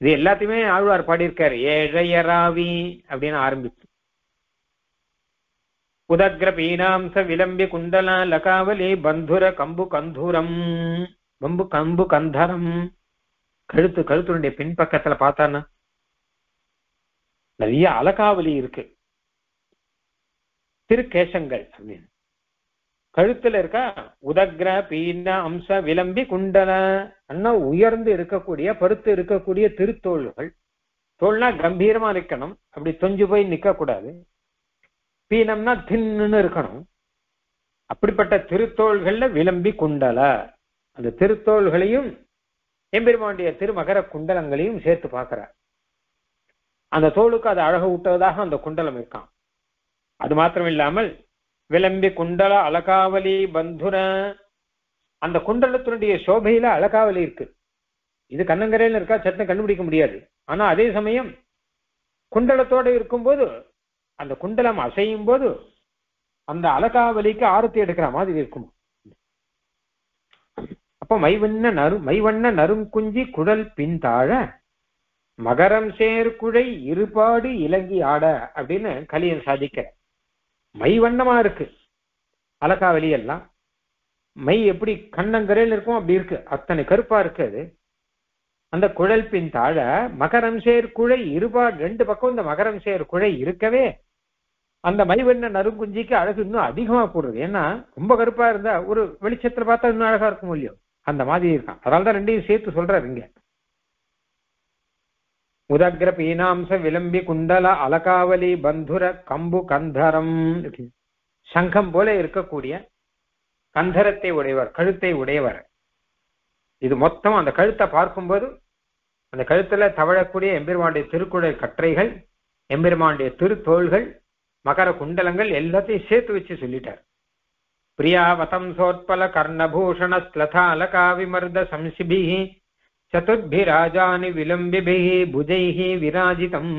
இது எல்லாத்தையுமே ஆழ்வார் பாடியிருக்காரு. ஏழையராவி அப்படின்னு ஆரம்பிச்சு உதக்ர பீனாம்ச விளம்பி குண்டலா லகாவலி பந்துர கம்பு கந்தூரம் பம்பு கம்பு கந்தரம். கழுத்து, கழுத்துடைய பின்பக்கத்துல பார்த்தானா நிறைய அலகாவலி இருக்கு. திருக்கேசங்கள் அப்படின்னு கழுத்துல இருக்கா. உதக்ர பீன அம்ச விளம்பி குண்டல அண்ணா உயர்ந்து இருக்கக்கூடிய பருத்து இருக்கக்கூடிய திருத்தோள்கள். தோள்னா கம்பீரமா நிக்கணும், அப்படி தொஞ்சு போய் நிக்க கூடாது. பீனம்னா தின்னு இருக்கணும். அப்படிப்பட்ட திருத்தோள்கள்ல விளம்பி குண்டலா, அந்த திருத்தோள்களையும் எம்பெருமானுடைய திருமகர குண்டலங்களையும் சேர்த்து பார்க்கிறார். அந்த தோளுக்கு அது அழகு ஊட்டுவதாக அந்த குண்டலம் இருக்கான். அது மாத்திரம் இல்லாமல் விளம்பி குண்டல அலகாவலி பந்துர, அந்த குண்டலத்தினுடைய சோபையில அலகாவலி இருக்கு. இது கண்ணங்கரையில இருக்கா சட்டம் கண்டுபிடிக்க முடியாது. ஆனா அதே சமயம் குண்டலத்தோடு இருக்கும்போது அந்த குண்டலம் அசையும் போது அந்த அலகாவலிக்கு ஆரத்தி எடுக்கிற மாதிரி இருக்கும். அப்ப மைவண்ண நறுங்குஞ்சி குழல் பின் தாழ மகரம் சேர்குழை இருபாடு இலங்கி ஆட அப்படின்னு கலியன் சாதிக்கிற. மைவண்ணமா இருக்கு அலகாவலி எல்லாம். மை எப்படி கண்ணங்கரையில் இருக்கும் அப்படி இருக்கு, அத்தனை கருப்பா இருக்கு அது. அந்த குழல் பின் தாழ மகரம் சேர்குழை இருபாடு, ரெண்டு பக்கம் இந்த மகரம் சேர்குழை இருக்கவே அந்த மைவண்ண நறுங்குஞ்சிக்கு அழகு இன்னும் அதிகமா போடுறது. ஏன்னா ரொம்ப கருப்பா இருந்தா ஒரு வெளிச்சத்துல பார்த்தா இன்னும் அழகா இருக்கும் இல்லையோ, அந்த மாதிரி இருக்கான். அதனால்தான் ரெண்டையும் சேர்த்து சொல்றாரு இங்க. உதக்ர பீனாம்ச விளம்பி குண்டல அலகாவலி பந்துர கம்பு கந்தரம், சங்கம் போல இருக்கக்கூடிய கந்தரத்தை உடையவர், கழுத்தை உடையவர். இது மொத்தம் அந்த கழுத்தை பார்க்கும்போது அந்த கழுத்துல தவழக்கூடிய எம்பெருமானுடைய திருக்குழல் கற்றைகள், எம்பெருமானுடைய திருத்தோள்கள், மகர குண்டலங்கள் எல்லாத்தையும் சேர்த்து வச்சு சொல்லிட்டார். பிரியாவதம் சோற்பல கர்ணபூஷண ஸ்லதாலகா விமர்த சம்சிபிஹி சதுர்பிராஜானி விளம்பிபிஹி புஜைஹி விராஜிதம்.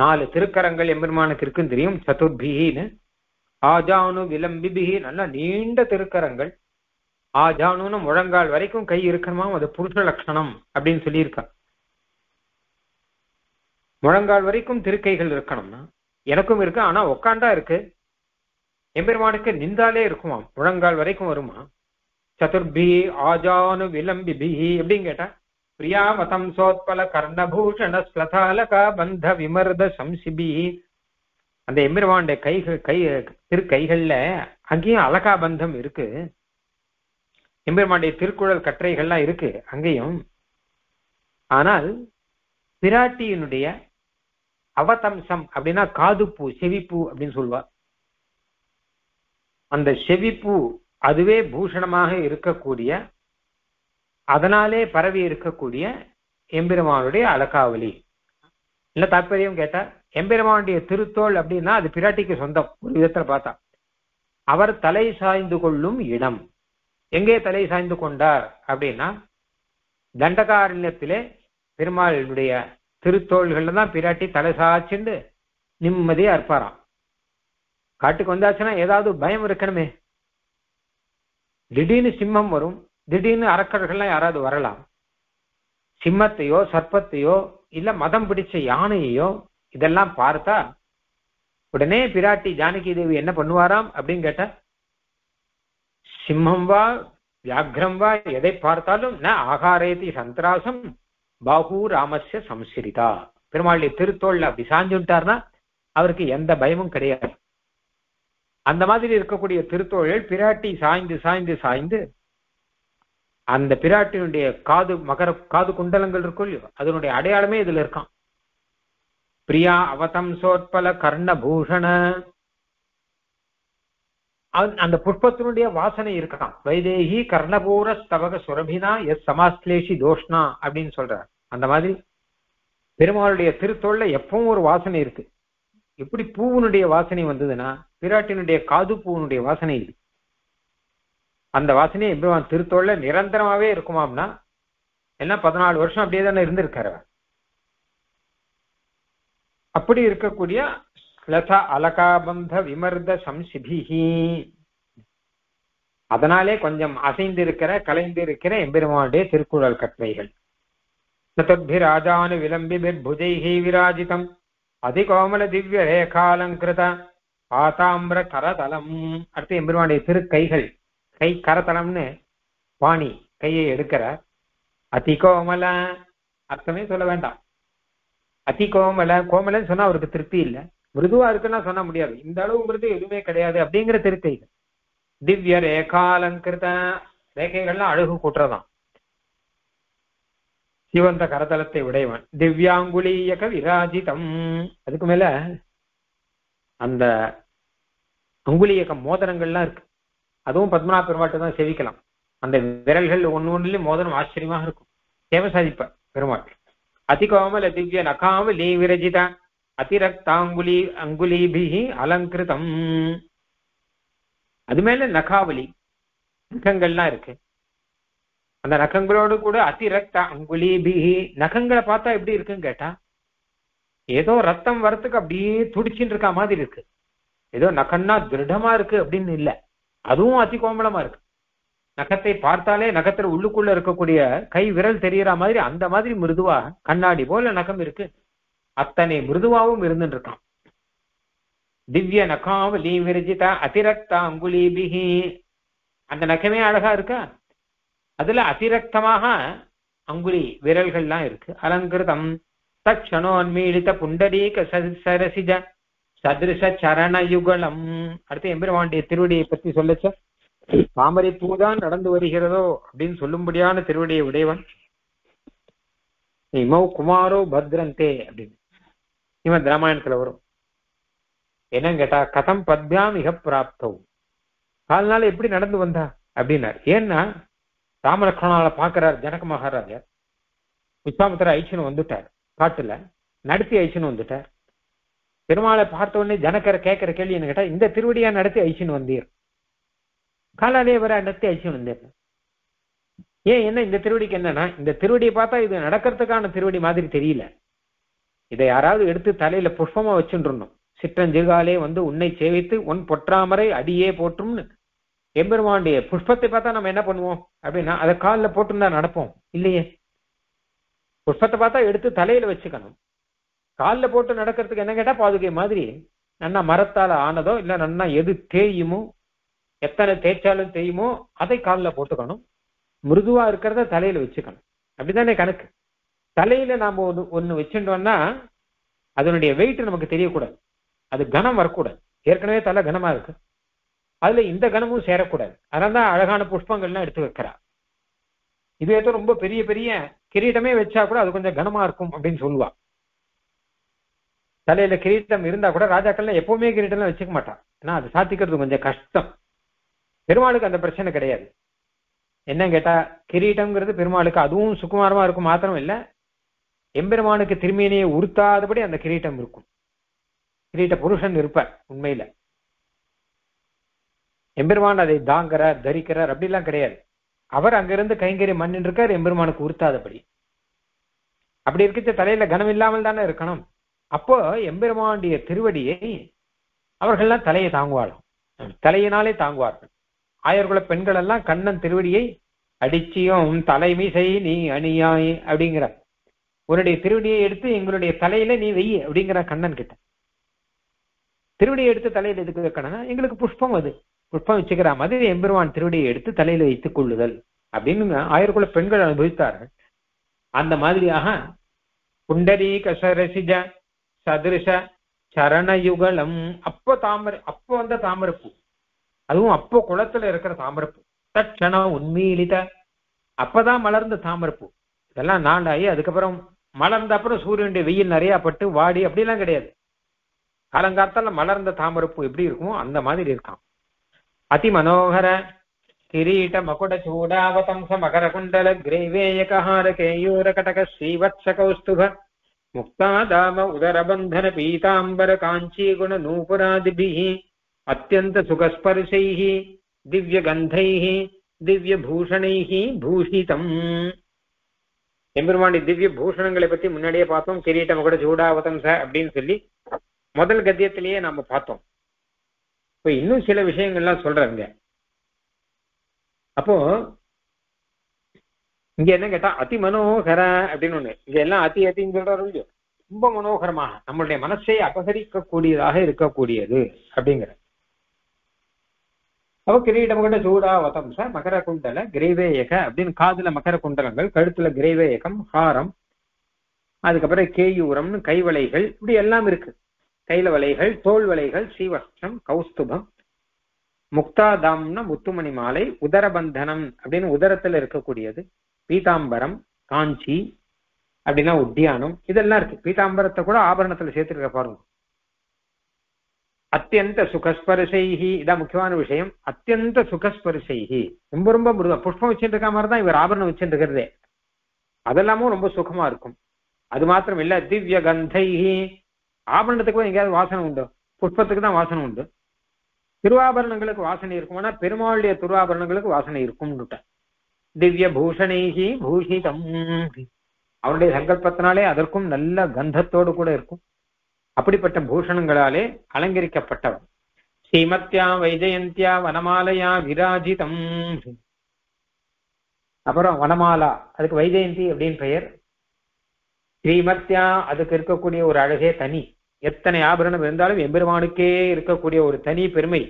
4 திருக்கரங்கள் எம்பெருமானுக்கு இருக்குன்னு தெரியும். சதுர்பிஹின்னு ஆஜானு விளம்பிபிஹி, நல்லா நீண்ட திருக்கரங்கள். ஆஜானுன்னு முழங்கால் வரைக்கும் கை இருக்கணுமா, அது புருஷ லட்சணம் அப்படின்னு சொல்லியிருக்கான். முழங்கால் வரைக்கும் திருக்கைகள் இருக்கணும்னா எனக்கும் இருக்கு, ஆனா உக்காண்டா இருக்கு. எம்பெருமானுக்கு நின்றாலே இருக்குமா, முழங்கால் வரைக்கும் வருமா. சதுர்பி ஆஜானு விளம்பி பிஹி எப்படின்னு கேட்டா பிரியாவதம் சோத்பல கர்ணபூஷண ஸ்லதாலகா பந்த விமர்த சம்சிபி, அந்த எம்பெருமானுடைய திருக்கைகள்ல அங்கேயும் அலகா பந்தம் இருக்கு. எம்பெருமானுடைய திருக்குழல் கற்றைகள்லாம் இருக்கு அங்கேயும். ஆனால் பிராட்டியினுடைய அவதம்சம் அப்படின்னா காதுப்பூ, செவிப்பூ அப்படின்னு சொல்லுவா. அந்த செவிப்பூ அதுவே பூஷணமாக இருக்கக்கூடிய, அதனாலே பரவி இருக்கக்கூடிய எம்பெருமானுடைய அலகாவலி. இல்ல தாற்பயம் கேட்டா எம்பெருமானுடைய திருத்தோள் அப்படின்னா அது பிராட்டிக்கு சொந்தம் ஒரு விதத்துல பார்த்தா. அவர் தலை சாய்ந்து கொள்ளும் இடம், எங்கே தலை சாய்ந்து கொண்டார் அப்படின்னா தண்டகாரண்யத்திலே பெருமாளுடைய திருத்தோள்கள்ல தான் பிராட்டி தலை சாய்ச்சுண்டு நிம்மதியா இருப்பாராம். காட்டுக்கு வந்தாச்சுன்னா ஏதாவது பயம் இருக்கணுமே, திடீர்னு சிம்மம் வரும், திடீர்னு அரக்கர்கள்லாம் யாராவது வரலாம். சிம்மத்தையோ சர்ப்பத்தையோ இல்ல மதம் பிடிச்ச யானையோ இதெல்லாம் பார்த்தா உடனே பிராட்டி ஜானகி தேவி என்ன பண்ணுவாராம் அப்படின்னு கேட்டா, சிம்மம் வா வியாக்ரம் வா எதை பார்த்தாலும் ந ஆகாரேதி சந்திராசம் பாகு ராமஸ்ய சம்சிரிதா. பெருமாளுடைய திருத்தோள்ல அப்படி சாஞ்சுட்டார்னா அவருக்கு எந்த பயமும் கிடையாது. அந்த மாதிரி இருக்கக்கூடிய திருத்தோள்கள் பிராட்டி சாய்ந்து சாய்ந்து சாய்ந்து அந்த பிராட்டினுடைய மகர காது குண்டலங்கள் இருக்கும் இல்லையோ, அதனுடைய அடையாளமே இதுல இருக்கான். பிரியா அவதம் சோற்பல கர்ணபூஷண, அந்த புஷ்பத்தினுடைய வாசனை இருக்கலாம். வைதேகி கர்ணபூர ஸ்தவக சுரபினா எஸ் சமாஸ்லேஷி தோஷ்ணா அப்படின்னு சொல்றார். அந்த மாதிரி பெருமாளுடைய திருத்தோள்ல எப்பவும் ஒரு வாசனை இருக்கு. எப்படி பூவனுடைய வாசனை வந்ததுன்னா பிராட்டினுடைய காது பூவனுடைய வாசனை இருக்கு. அந்த வாசனை எம்பெருமான் திருத்தோள்ல நிரந்தரமாவே இருக்குமாம்னா, ஏன்னா 14 வருஷம் அப்படியே தானே இருந்திருக்காரு. அப்படி இருக்கக்கூடிய லதா அலகாபந்த விமர்த சம்சிபிஹி, அதனாலே கொஞ்சம் அசைந்து இருக்கிற கலைந்து இருக்கிற எம்பெருமானுடைய திருக்குழல் கற்றைகள். சதுர்பிராஜானு விளம்பி புஜைஹி விராஜிதம் அதிகோமல திவ்ய ரேகாலங்கிருத பாதாம்பிர கரதலம். அடுத்து எம்பெருமானுடைய திருக்கைகள், கை கரதலம்னு பாணி கையை எடுக்கிற. அதிகோமல அர்த்தமே சொல்ல வேண்டாம். அதிகோமல, கோமலன்னு சொன்னா அவருக்கு திருப்தி இல்லை. மிருதுவா இருக்குன்னா சொன்ன முடியாது, இந்த அளவு மிருது எதுவுமே கிடையாது அப்படிங்கிற திருக்கைகள். திவ்ய ரேகாலங்கிருத, ரேகைகள்லாம் அழகு கூட்டுறதான். சிவந்த கரதலத்தை உடையவன். திவ்யாங்குலியக விராஜிதம், அதுக்கு மேல அந்த அங்குலியகம் மோதிரங்கள்லாம் இருக்கு. அதுவும் பத்மநாப பெருமாட்டை தான் சேவிக்கலாம். அந்த விரல்கள் ஒன்னொன்னுலயும் மோதிரம் ஆச்சரியமாக இருக்கும். சேவை சாதிப்ப பெருமாள். அதிகோமல திவ்ய நகாமலி விரஜித அதிரக்தாங்குலி அங்குலிபிஹி அலங்கிருதம். அது மேல நகாவலி நகங்கள்லாம் இருக்கு. அந்த நகங்களோடு கூட அதிரக்த அங்குலிபிஹி, நகங்களை பார்த்தா எப்படி இருக்குன்னு கேட்டா ஏதோ ரத்தம் வரத்துக்கு அப்படியே துடிச்சுட்டு இருக்க மாதிரி இருக்கு. ஏதோ நகன்னா திருடமா இருக்கு அப்படின்னு இல்லை, அதுவும் அதி கோமலமா இருக்கு. நகத்தை பார்த்தாலே நகத்துல உள்ளுக்குள்ள இருக்கக்கூடிய கை விரல் தெரியற மாதிரி அந்த மாதிரி மிருதுவா கண்ணாடி போல நகம் இருக்கு. அத்தனை மிருதுவாவும் இருந்துட்டு இருக்கான். திவ்ய நகாவலி விரஜிதா அதிரக்தா அங்குலிபிஹி, அந்த நகமே அழகா இருக்கா, அதுல அதிரக்தமாக அங்குலி விரல்கள்லாம் இருக்கு. அலங்கிருதம் தக்ஷணோன்மீளித புண்டரீக சரசிஜ சதிருஷ சரணயுகலம். அடுத்து எம்பெருமாண்டிய திருவடியை பத்தி சொல்லச்ச, தாமரை பூதான் நடந்து வருகிறதோ அப்படின்னு சொல்லும்படியான திருவடியை உடையவன். இமௌ குமாரோ பத்ரந்தே அப்படின்னு இவன் ராமாயணத்துல வரும். என்னன்னு கேட்டா கதம் பத்மியாம் மிக பிராப்தவும், கால்நாள் எப்படி நடந்து வந்தா அப்படின்னாரு. ஏன்னா ராமலக்ஷ்மணால பாக்குறாரு ஜனக மகாராஜர். விஸ்வாமித்திர ஐச்சனும் வந்துட்டார், காட்டுல நடத்தி ஐச்சனும் வந்துட்டார். பெருமாளை பார்த்த உடனே ஜனக்கரை கேட்கிற கேள்வி என்ன கேட்டா, இந்த திருவடியா நடத்தி ஐச்சின்னு வந்தீர், காலாலே வர நடத்தி ஐச்சின்னு வந்தீர், ஏன் என்ன இந்த திருவடிக்கு என்னன்னா, இந்த திருவடியை பார்த்தா இது நடக்கிறதுக்கான திருவடி மாதிரி தெரியல, இதை யாராவது எடுத்து தலையில புஷ்பமா வச்சுருந்தோம். சிற்றஞ்சிகாலே வந்து உன்னை சேவித்து உன் பொற்றாமரை அடியே போற்றும்னு எம்பெருமாண்டிய புஷ்பத்தை பார்த்தா நம்ம என்ன பண்ணுவோம் அப்படின்னா, அதை காலில் போட்டுன்னு தான் நடப்போம் இல்லையே. புஷ்பத்தை பார்த்தா எடுத்து தலையில வச்சுக்கணும். காலில் போட்டு நடக்கிறதுக்கு என்ன கேட்டால் பாதுகை மாதிரி நன்னா மரத்தால் ஆனதோ இல்லை நன்னா எது தேயுமோ, எத்தனை தேய்ச்சாலும் தேயுமோ அதை காலில் போட்டுக்கணும். மிருதுவாக இருக்கிறத தலையில் வச்சுக்கணும். அப்படிதானே கணக்கு. தலையில் நாம் ஒன்று வச்சுட்டோம்னா அதனுடைய வெயிட் நமக்கு தெரியக்கூடாது, அது கனம் வரக்கூடாது. ஏற்கனவே தலை கனமாக இருக்கு, அதில் இந்த கனமும் சேரக்கூடாது. அதனால தான் அழகான புஷ்பங்கள்லாம் எடுத்து வைக்கிறா. இது ஏதோ ரொம்ப பெரிய பெரிய கிரீடமே வச்சா கூட அது கொஞ்சம் கனமாக இருக்கும் அப்படின்னு சொல்லுவா. தலையில கிரீட்டம் இருந்தா கூட ராஜாக்கள்லாம் எப்பவுமே கிரீட்டம்லாம் வச்சுக்க மாட்டான், ஏன்னா அது சாத்திக்கிறது கொஞ்சம் கஷ்டம். பெருமாளுக்கு அந்த பிரச்சனை கிடையாது. என்னன்னு கேட்டா கிரீட்டம்ங்கிறது பெருமாளுக்கு அதுவும் சுகுமாரமா இருக்கும் மாத்திரம் இல்லை, எம்பெருமானுக்கு திருமேனியை உறுத்தாதபடி அந்த கிரீட்டம் இருக்கும். கிரீட்ட புருஷன் இருப்பார் உண்மையில. எம்பெருமான் அதை தாங்கிறார் தரிக்கிறார் அப்படிலாம் கிடையாது. அவர் அங்கிருந்து கைங்கறி மண்ணின் இருக்கார் எம்பெருமானுக்கு உறுத்தாதபடி. அப்படி இருக்க தலையில கனம் இல்லாமல் தானே இருக்கணும். அப்போ எம்பெருமாண்டிய திருவடியை அவர்கள்லாம் தலையை தாங்குவார்கள், தலையினாலே தாங்குவார்கள். ஆயர்குல பெண்கள் எல்லாம் கண்ணன் திருவடியை அடிச்சியும் தலைமிசை நீ அணியாய் அப்படிங்கிற, உன்னுடைய திருவடியை எடுத்து எங்களுடைய தலையில நீ வெய் அப்படிங்கிற கண்ணன் கிட்ட. திருவடியை எடுத்து தலையில எதுக்கு வைக்கணும்னா, எங்களுக்கு புஷ்பம், அது புஷ்பம் வச்சுக்கிற மாதிரி எம்பெருமான் திருவடியை எடுத்து தலையில வைத்துக் கொள்ளுதல் அப்படின்னு ஆயர்குல பெண்கள் அனுபவித்தார்கள். அந்த மாதிரியாக புண்டரீக சரசிஜ சதிருஷ சரணயுகலம். அப்போ தாமரை, அப்போ வந்த தாமரைப்பூ, அதுவும் அப்போ குளத்துல இருக்கிற தாமரைப்பூ. தட்சணம் உண்மையிலிட்ட, அப்பதான் மலர்ந்த தாமரைப்பூ. இதெல்லாம் நாளாகி அதுக்கப்புறம் மலர்ந்த அப்புறம் சூரியனுடைய வெயில் நிறையா பட்டு வாடி அப்படிலாம் கிடையாது. காலங்காலத்தால மலர்ந்த தாமரைப்பூ எப்படி இருக்குமோ அந்த மாதிரி இருக்கான். அதி மனோகர கிரீட மகுட சூடாவதம்ச மகர குண்டல கிரைவேய கஹார கேயூர கடக ஸ்ரீவத்ச கௌஸ்துப முக்தாதாம உதரபந்தன பீதாம்பர காஞ்சி குண நூபுராதிபிஹி அத்யந்த சுகஸ்பர்ஷைஹி திவ்ய கந்தைஹி திவ்ய பூஷணைஹி பூஷிதம். எம்பெருமான் திவ்ய பூஷணங்களை பத்தி முன்னாடியே பார்த்தோம். கிரீட மகுட சூடாவதம்ச அப்படின்னு சொல்லி முதல் கத்தியத்திலேயே நாம பார்த்தோம். இப்போ இன்னும் சில விஷயங்கள்லாம் சொல்றாங்க. அப்போ இங்க என்ன கேட்டா அதி மனோகர அப்படின்னு ஒண்ணு. இங்க எல்லாம் அதி அத்தின்னு சொல்றாரு, ரொம்ப மனோகரமாக நம்மளுடைய மனசை அபகரிக்கக்கூடியதாக இருக்கக்கூடியது அப்படிங்கிற. அப்போ கிரீடம் கிட்ட சூடா வதம்ச மகர குண்டல கிரைவேயக அப்படின்னு காதுல மகர குண்டலங்கள், கழுத்துல கிரைவேயகம் ஹாரம், அதுக்கப்புறம் கேயூரம்னு கைவளைகள், இப்படி எல்லாம் இருக்கு. கைல வளைகள், தோல் வளைகள், ஸ்ரீவஸ்திரம் கௌஸ்துபம், முக்தாதாம்னா முத்துமணி மாலை, உதரபந்தனம் அப்படின்னு உதரத்துல இருக்கக்கூடியது, பீதாம்பரம் காஞ்சி அப்படின்னா உத்தியானம், இதெல்லாம் இருக்கு. பீதாம்பரத்தை கூட ஆபரணத்துல சேர்த்துருக்க பாருங்க. अत्यन्तसुखस्पर्शैः इदा मुख्यमान विषयम् अत्यन्तसुखस्पर्शैः ரொம்ப ரொம்ப மருது புஷ்பம் வச்சிருக்க மாதிரி தான் இவர் ஆபரணம் வச்சிருக்கிறது அதெல்லாம் ரொம்ப சுகமா இருக்கும் அது மட்டும் இல்ல திவ்ய கந்தைஹி ஆபரணத்துக்கு எங்கயாவது வாசனை உண்டு புஷ்பத்துக்கு தான் வாசனை உண்டு திருவாபரணங்களுக்கு வாசனை இருக்கும்னா பெருமாளுடைய திருவாபரணங்களுக்கு வாசனை இருக்கும்னுட்ட திவ்ய பூஷணைஹி பூஷிதம் அவருடைய சங்கல்பத்தினாலே அதற்கும் நல்ல கந்தத்தோடு கூட இருக்கும் அப்படிப்பட்ட பூஷணங்களாலே அலங்கரிக்கப்பட்டவர் சீமத்யா வைஜயந்தியா வனமாலயா விராஜிதம் அப்புறம் வனமாலா அதுக்கு வைஜயந்தி அப்படின்னு பெயர் ஸ்ரீமத்யா அதுக்கு இருக்கக்கூடிய ஒரு அழகே தனி எத்தனை ஆபரணம் இருந்தாலும் எம்பெருமானுக்கே இருக்கக்கூடிய ஒரு தனி பெருமை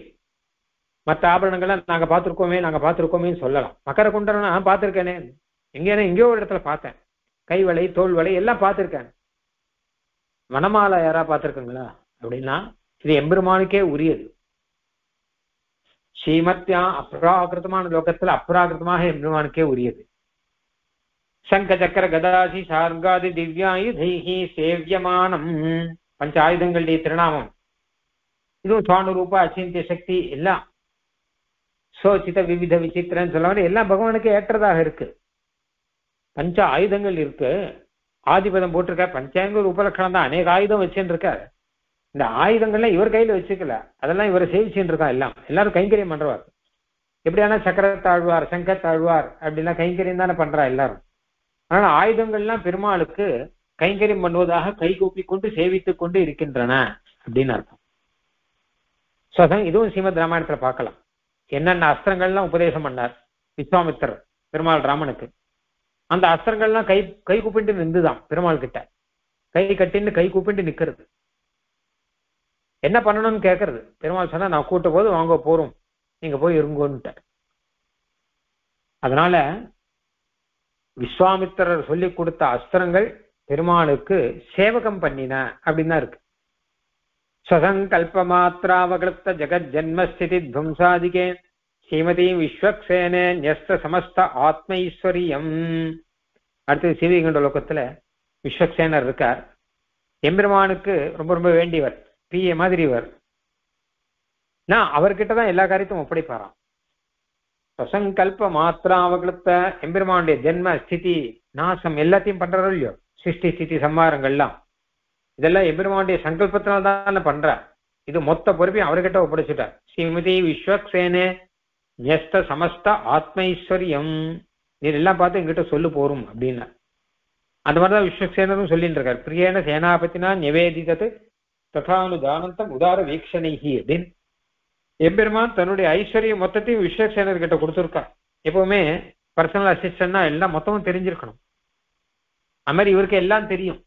மற்ற ஆபரணங்களை நாங்க பார்த்திருக்கோமேன்னு சொல்லலாம் மகர குண்டன நான் பார்த்திருக்கேனே எங்கேயோ ஒரு இடத்துல பார்த்தேன் கைவளை தோல்வளை எல்லாம் பார்த்திருக்கேன் வனமாலா யாரா பார்த்திருக்கீங்களா அப்படின்னா இது எம்பெருமானுக்கே உரியது ஸ்ரீமத்யா அப்ராகிருத்தமான லோகத்துல அப்ராகிருத்தமாக எம்பெருமானுக்கே உரியது சங்க சக்கர கதாசி சார்காதி திவ்யாயுதைஹி சேவ்யமானம் பஞ்ச ஆயுதங்களுடைய திருநாமம் இதுவும் சுவானுரூபா அச்சிந்திய சக்தி எல்லாம் சோசித விவித விசித்திரன்னு சொல்ல மாதிரி எல்லாம் பகவானுக்கு ஏற்றதாக இருக்கு பஞ்ச ஆயுதங்கள் இருக்கு ஆதிபதம் போட்டிருக்காரு பஞ்சாங்க உபலட்சணம் தான் அநேக ஆயுதம் வச்சுட்டு இருக்காரு இந்த ஆயுதங்கள்லாம் இவர் கையில வச்சுக்கல அதெல்லாம் இவரை சேவிச்சுட்டு இருக்கான் எல்லாரும் கைங்கரியம் பண்றவார் எப்படியான சக்கர தாழ்வார் சங்க தாழ்வார் அப்படின்னா கைங்கரியம் தானே பண்றா எல்லாரும் ஆனா ஆயுதங்கள்லாம் பெருமாளுக்கு கைங்கரியம் பண்ணுவதாக கைகூப்பி கொண்டு சேவித்துக் கொண்டு இருக்கின்றன அப்படின்னு அர்த்தம் இதுவும் ஸ்ரீமத் ராமாயணத்துல பார்க்கலாம் என்னென்ன அஸ்திரங்கள்லாம் உபதேசம் பண்ணார் விஸ்வாமித்திரர் பெருமாள் ராமனுக்கு அந்த அஸ்திரங்கள்லாம் கை கூப்பிட்டு நின்றுதான் பெருமாள் கிட்ட கை கட்டின்னு கை கூப்பிட்டு நிக்கிறது என்ன பண்ணணும்னு கேட்கறது பெருமாள் சொன்னா நான் கூட்ட போது வாங்க போறோம் நீங்க போய் இருங்கோன்னுட்டார் அதனால விஸ்வாமித்திரர் சொல்லி கொடுத்த அஸ்திரங்கள் பெருமாளுக்கு சேவகம் பண்ணின அப்படின்னு தான் இருக்கு ஸ்வசங்கல்ப மாத்ராவகிருத்த ஜெகத் ஜன்மஸ்திதி துவம்சாதிகே ஸ்ரீமதி விஸ்வக்சேன ஞஸ்த சமஸ்த ஆத்மைஸ்வரியம் அடுத்தது ஸ்ரீவைகுண்ட லோகத்துல விஸ்வக்சேனர் இருக்கார் எம்பெருமானுக்கு ரொம்ப ரொம்ப வேண்டியவர் பிஏ மாதிரி இவர் நான் அவர்கிட்டதான் எல்லா காரியத்தையும் ஒப்படைப்பாராம் ஸ்வசங்கல்ப மாத்ராவகிருத்த எம்பெருமானுடைய ஜென்ம ஸ்திதி நாசம் எல்லாத்தையும் பண்றாரோ இல்லையோ சிருஷ்டி ஸ்திதி சம்மாரங்கள்லாம் இதெல்லாம் எம்பெருமானுடைய சங்கல்பத்தினால்தான் பண்றார் இது மொத்த பொறுப்பையும் அவர்கிட்ட ஒப்படைச்சுட்டார் ஸ்ரீமதி விஸ்வக்சேன ஞஸ்த சமஸ்த ஆத்மைஸ்வரியம் இதெல்லாம் பார்த்து எங்கிட்ட சொல்லு போறோம் அப்படின்னா அந்த மாதிரிதான் விஸ்வக்சேனரும் சொல்லிட்டு இருக்காரு பிரியேன சேனாபத்தினா நிவேதிதது ததானுதானந்தம் உதார வீக்ஷணைகி அப்படின்னு எம்பெருமான் தன்னுடைய ஐஸ்வர்யம் மொத்தத்தையும் விஸ்வக்சேனர்கிட்ட கொடுத்துருக்கார் எப்பவுமே பர்சனல் அசிஸ்டன்ட்னா எல்லாம் மொத்தமும் தெரிஞ்சிருக்கணும் அது மாதிரி இவருக்கு எல்லாம் தெரியும்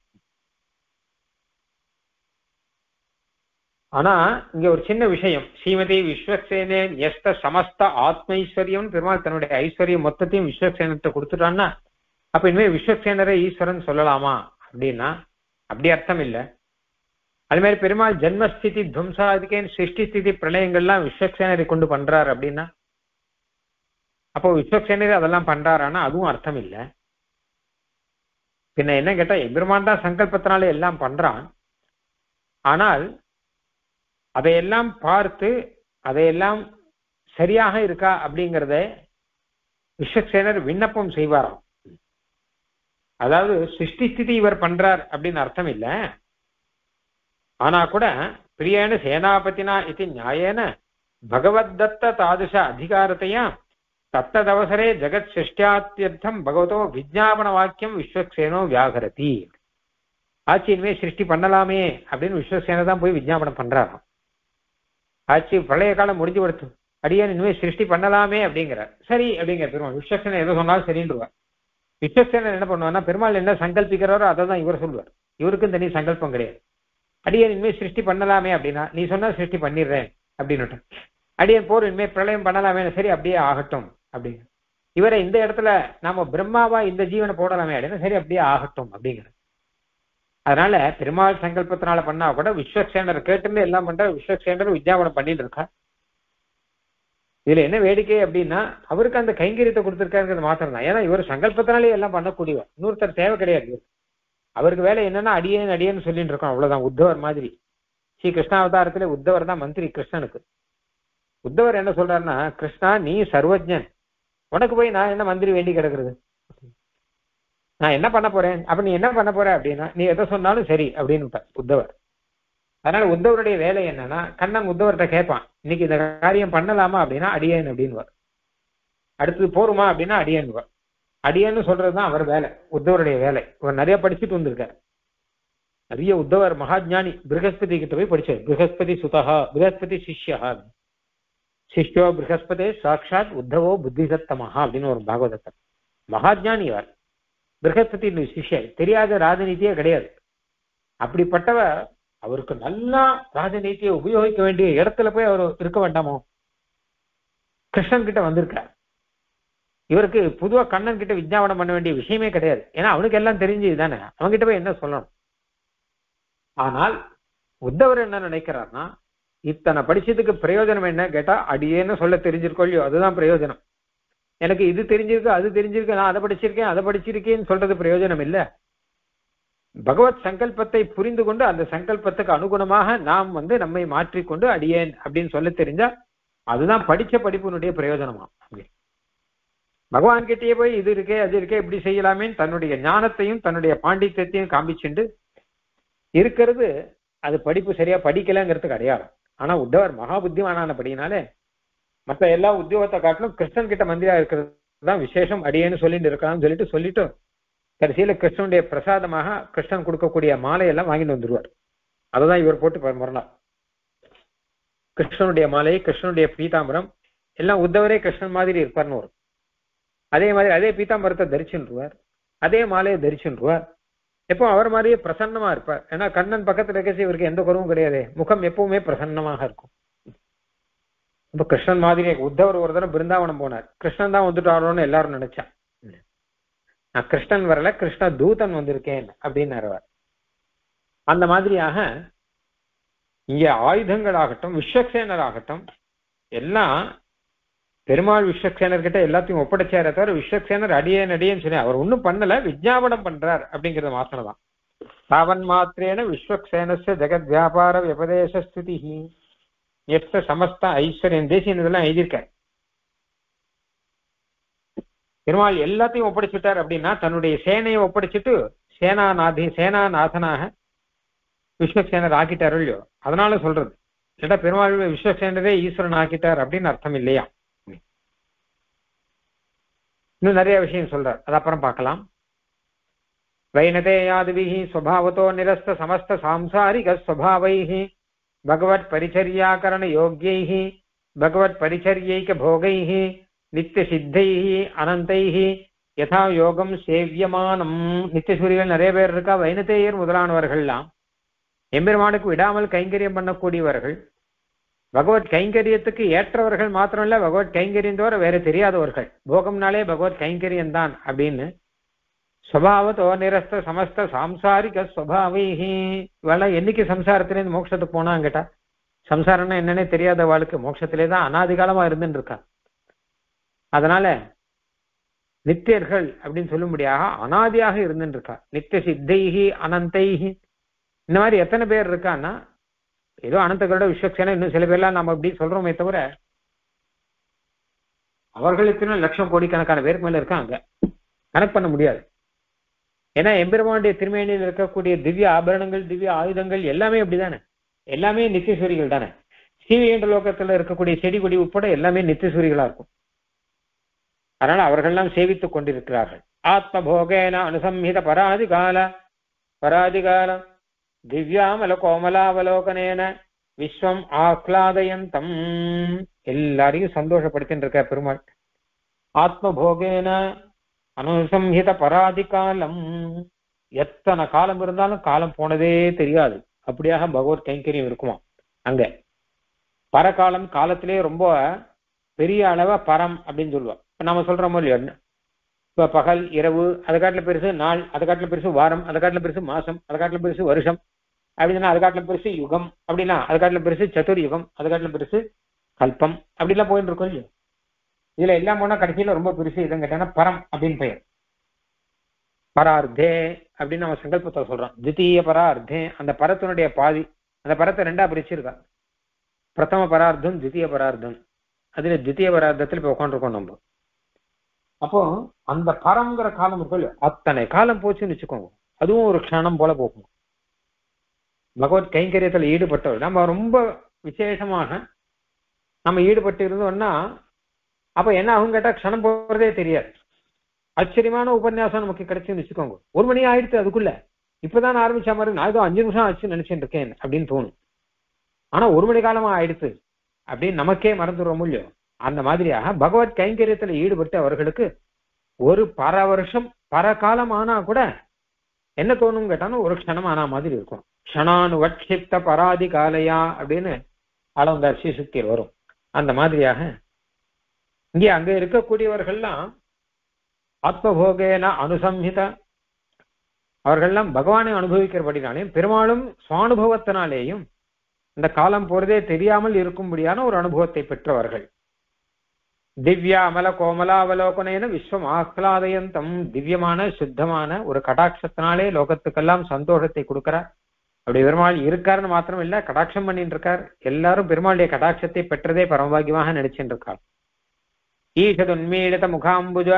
ஆனா இங்க ஒரு சின்ன விஷயம் ஸ்ரீமதி விஸ்வக்சேன ஞஸ்த சமஸ்த ஆத்மைஸ்வரியம் பெருமாள் தன்னுடைய ஐஸ்வர்யம் மொத்தத்தையும் விஸ்வக்சேனத்தை கொடுத்துட்டான்னா அப்ப இனிமேல் விஸ்வக்சேனரை ஈஸ்வரன் சொல்லலாமா அப்படின்னா அப்படி அர்த்தம் இல்லை அது மாதிரி பெருமாள் ஜென்மஸ்திதி துவம்சாதிக்கே சிருஷ்டி ஸ்திதி பிரளயங்கள்லாம் விஸ்வக்சேனரை கொண்டு பண்றாரு அப்படின்னா அப்போ விஸ்வக்சேனரை அதெல்லாம் பண்றாருன்னா அதுவும் அர்த்தம் இல்லை பின்ன என்ன கேட்டா எம்பெருமான் தான் சங்கல்பத்தினாலே எல்லாம் பண்றான் ஆனால் அதையெல்லாம் பார்த்து அதையெல்லாம் சரியாக இருக்கா அப்படிங்கிறத விஸ்வக்சேனர் விண்ணப்பம் செய்வாராம் அதாவது சிருஷ்டி ஸ்திதி இவர் பண்றார் அப்படின்னு அர்த்தம் இல்லை ஆனா கூட பிரியேன சேனாபதினா இது நியாயேன பகவத்தத்த தாதுஷ அதிகாரத்தையா தத்ததவசரே ஜெகத் சிருஷ்டியாத்யர்த்தம் பகவதோ விஜ்ஞாபன வாக்கியம் விஸ்வக்சேனோ வியாகரதி ஆச்சு இனிமே சிருஷ்டி பண்ணலாமே அப்படின்னு விஸ்வக்சேனர் தான் போய் விஜ்ஞாபனம் பண்றாராம் ஆச்சு பழைய காலம் முடிஞ்சு கொடுத்து அடியே இனிமே சிருஷ்டி பண்ணலாமே அப்படிங்கிறார் சரி அப்படிங்கிற பெருமாள் விஸ்வக்சேனர் எதோ சொன்னாலும் சரின்றுவார் விஸ்வக்சேனர் என்ன பண்ணுவார்னா பெருமாள் என்ன சங்கல்பிக்கிறாரோ அதை தான் இவர் சொல்லுவார் இவருக்கும் தனி சங்கல்பம் கிடையாது அடியே இனிமே சிருஷ்டி பண்ணலாமே அப்படின்னா நீ சொன்னா சிருஷ்டி பண்ணிடுறேன் அப்படின்னு அடியே போர் இனிமே பிரளயம் பண்ணலாமே சரி அப்படியே ஆகட்டும் அப்படிங்கிற இவரை இந்த இடத்துல நாம பிரம்மாவா இந்த ஜீவனை போடலாமே அப்படின்னா சரி அப்படியே ஆகட்டும் அப்படிங்கிற அதனால பெருமாள் சங்கல்பத்தினால பண்ணா கூட விஸ்வக்சேனர் கேட்டுன்னு எல்லாம் பண்ற விஸ்வக்சேனர் விஜ்ஞாபனம் பண்ணிட்டு இருக்கா இதுல என்ன வேடிக்கை அப்படின்னா அவருக்கு அந்த கைங்கரியத்தை கொடுத்துருக்காருங்கிறது மாத்திரம் தான் ஏன்னா இவர் சங்கல்பத்தினாலே எல்லாம் பண்ணக்கூடியவர் இன்னொருத்தர் தேவை கிடையாது அவருக்கு வேலை என்னன்னா அடியேன்னு சொல்லிட்டு இருக்கோம் அவ்வளவுதான் உத்தவர் மாதிரி श्री कृष्णावतार उद्धवर मंत्री कृष्णन उद्धवर कृष्णा नहीं सर्वज्ञन उनक ना मंत्री वे ना पड़पे अब नहीं पड़पे अब नहीं सरी अब उद्धवर उद्धवर वेले कणन उद्धवर केपा इनकी कार्यम पड़लामा अब अड़ियन अब अतमा अब अड़ियन अड़ियन वेले उद्धवर वेले ना पड़ीटर नरिया उद्धवर महाज्ञानी बृहस्पति कट पड़ी बृहस्पति सुतः बृहस्पति शिष्य शिष्यो बृहस्पति साक्षात् उद्धवो बुद्धिसत्तमः अब भागवत महाज्ञानी बृहस्पति शिष्य राजनीतिया कटवर ना राजनीतिया उपयोग इनको कृष्णन कट वह इवर की कणन कट विज्ञापन पड़ विषयमे कल आना उद्धवर ना इतने पड़चुक प्रयोजन केटा अड़ेन तेजो अदा प्रयोजन इतनी ना पड़चर प्रयोजनम भगवत् संकल्पते अंकल्पत अनुगुण नाम वो नम्मिक अड़ेन अब अदा पड़च पड़पे प्रयोजन भगवान कटे इधे इप्ली तुम तुम्हें पांडित्य कामित अब पड़प सरिया पड़कल अड़या आना उद्धवर महाबुद्धिमान पड़े मत एल उद्योग कृष्णन कट मंदिर विशेषम अड़ेट कड़सल कृष्णन प्रसाद कृष्णन को माला वांगा इवर मुरण कृष्णन माले कृष्णन पीतांबरम एल उद्धवरे कृष्णन मादी और अदे पीतांबरते धरीचार माल धरीचार एपर मारिये प्रसन्नमा ऐसा कणन पकड़े इवर के कुछ मुखम एपे प्रसन्नमा कृष्णन मादी उद्धवर और तरह बृंदावन होना कृष्णन दाँटारों एल ना ना कृष्णन वरल कृष्ण दूतन वन अब अंमारिया आयुध विश्वक्सेनर आगटम विश्वक्सेनर कट एपड़चार तवर विश्वक्सेनर अड़ेन अड़ेन पड़ल विज्ञापन पड़ा अभी वासना तावन्मात्रेण विश्वक्सेनस्य जगत् व्यापार व्यपदेश स्तुति समस्त ऐश्वर्यं देशीय பெருமாள் எல்லாத்தையும் ஒப்படைச்சிட்டார் அப்படினா தன்னுடைய சேனையை ஒப்படைச்சிட்டு சேனாநாதனா விஸ்வக்சேனர் ஆக்கிட்டார் இல்லையோ அதனால சொல்றது இல்லடா பெருமாள் விஸ்வக்சேனரே ஈஸ்வரன் ஆக்கிட்டார் அப்படின அர்த்தம் இல்லையா இன்னும் நிறைய விஷயம் சொல்றார் அத அப்புறம் பார்க்கலாம் வைனதேயாதிவிஹி ஸ்வபாவதோ நிரஸ்த समस्त சாம்சாரிக ஸ்வபாவைஹி பகவத் பரிச்சர்யாகரண யோக்யைஹி பகவத் பரிச்சர்யைக போகைஹி नित्य सिद्धि अनंत यथा योगम सेव्यमानम नित्य नरे पेर वैनतेयर मुदलानवर்கள்லாம் विडामल कैंकर्यम पण्णकूडियवर भगवत् कैंकर्यत्तुक्कु ஏற்றவர்கள் मात्रम इल्ल भगवत् कैंकर्यम तोर वेरे तेरियादवर्गल भोगमनाले भगवत् कैंकर्यम तान अप्पडिनु स्वभावतो निरस्त समस्त सांसारिक स्वभावैहि वला एन्निके संसारत्तिले मोक्षत्तु पोनांगटा संसारம்னா என்னன்னே தெரியாத வாழ்க்கை मोक्षत्तिले தான் அநாதிகாலமா இருந்துட்டிருக்கா நித்தியர்கள் அப்படினு சொல்லும்படியாக அநாதியாக இருந்திருக்கா நித்திய சித்தைஹி அனந்தைஹி இந்த மாதிரி எத்தனை பேர் இருக்கானா ஏதோ அனந்தகளோட விஸ்வக்சேன இன்னும் சில பேர்லாம் நாம அப்படி சொல்றோமே தவிர அவர்களுக்கு லட்சம் கோடிக்கணக்கான பேர் மேல இருக்காங்க கணக்கு பண்ண முடியாது ஏனா எம்பெருமானுடைய திருமேனியில் இருக்கக்கூடிய திவ்ய ஆபரணங்கள் திவ்ய ஆயுதங்கள் எல்லாமே அப்படிதானே எல்லாமே நித்தியசூரிகள் தானே ஸ்ரீவைகுண்ட லோகத்துல இருக்கக்கூடிய செடி கொடி உட்பட எல்லாமே நித்தியசூரிகளா இருக்கும் आना सेवित्तु आत्मभोगेन अनुसंहित परादिकाल दिव्यामल कोमलावलोकनेन विश्वम् आह्लादयन्तम् एल्लारियु संतोषपडित्तिरुक्क पेरुमाळ आत्मभोगेन अनुसंहित परादिकालम् एत्तन कालम इरुंदालुम कालम पोनदे तेरियादु अप्पडियागा भगवत् कैंकर्यम इरुक्कुमा अंग परकालम कालत्तिले रोम्ब பெரிய அளவா பரம் அப்படினு சொல்லுவோம் நாம சொல்றோம் இல்லையா இப்ப பகல் இரவு அதகாட்டல பெருசு நாள் அதகாட்டல பெருசு வாரம் அதகாட்டல பெருசு மாசம் அதகாட்டல பெருசு வருஷம் அப்படினா அதகாட்டல பெருசு யுகம் அப்படினா அதகாட்டல பெருசு சதுர்யுகம் அதகாட்டல பெருசு கல்பம் அப்படில போயிட்டு இருக்கோம் இல்லையா இதெல்லாம் எல்லாம் போனா கடைசில ரொம்ப பெருசு இத கேட்டானா பரம் அப்படினு பேர் பரார்த்தே அப்படின நம்ம சங்கல்பத்தை சொல்றோம் தித்திய பரார்த்தே அந்த பரத்தினுடைய பாதி பரத்தை ரெண்டா பிரிச்சிருக்கா, பிரதம பரார்த்தம் தித்திய பரார்த்தம். அதுல தித்திய பரார்த்தத்தில் இப்ப உட்காந்துருக்கோம் நம்ம. அப்போ அந்த பரம்ங்கிற காலம் இருக்கு, அத்தனை காலம் போச்சுன்னு வச்சுக்கோங்க. அதுவும் ஒரு க்ஷணம் போல போகும். பகவத் கைங்கரியத்துல ஈடுபட்டவர் நம்ம ரொம்ப விசேஷமாக நம்ம ஈடுபட்டு இருந்தோம்னா அப்ப என்ன ஆகும் கேட்டா க்ஷணம் போறதே தெரியாது. ஆச்சரியமான உபன்யாசம் நமக்கு கிடைச்சுன்னு வச்சுக்கோங்க. 1 மணி ஆயிடுச்சு, அதுக்குள்ள இப்பதான் ஆரம்பிச்ச மாதிரி நான் ஏதோ 5 நிமிஷம் ஆச்சு நினைச்சுட்டு இருக்கேன் அப்படின்னு தோணும். ஆனா 1 மணி காலமா ஆயிடுச்சு அப்படின்னு நமக்கே மறந்துடுறோம் இல்லையோ. அந்த மாதிரியாக பகவத் கைங்கரியத்துல ஈடுபட்டு அவர்களுக்கு ஒரு பர வருஷம் பர காலம் ஆனா கூட என்ன தோணும் கேட்டாலும் ஒரு க்ஷணம் ஆனா மாதிரி இருக்கும். க்ஷணானுவட்சிப்த பராதி காலையா அப்படின்னு அளந்தாட்சி சுத்தி வரும். அந்த மாதிரியாக இங்கே அங்க இருக்கக்கூடியவர்கள்லாம் ஆத்மபோகேன அனுசம்ஹித, அவர்கள்லாம் பகவானை அனுபவிக்கிறபடினாலேயும் பெருமாளும் சுவானுபவத்தினாலேயும் இந்த காலம் போறதே தெரியாமல் இருக்கும்படியான ஒரு அனுபவத்தை பெற்றவர்கள். திவ்யா அமல கோமலாவலோகனைன்னு விஸ்வம் ஆஹ்லாதயந்தம், திவ்யமான சுத்தமான ஒரு கடாட்சத்தினாலே லோகத்துக்கெல்லாம் சந்தோஷத்தை கொடுக்கிறார். அப்படி பெருமாள் இருக்காருன்னு மாத்திரம் இல்ல, கடாட்சம் பண்ணிட்டு இருக்கார். எல்லாரும் பெருமாளுடைய கடாட்சத்தை பெற்றதே பரமபாகியமாக நினைச்சுட்டு இருக்காள். ஈஷதுன்மீழித முகாம்புஜ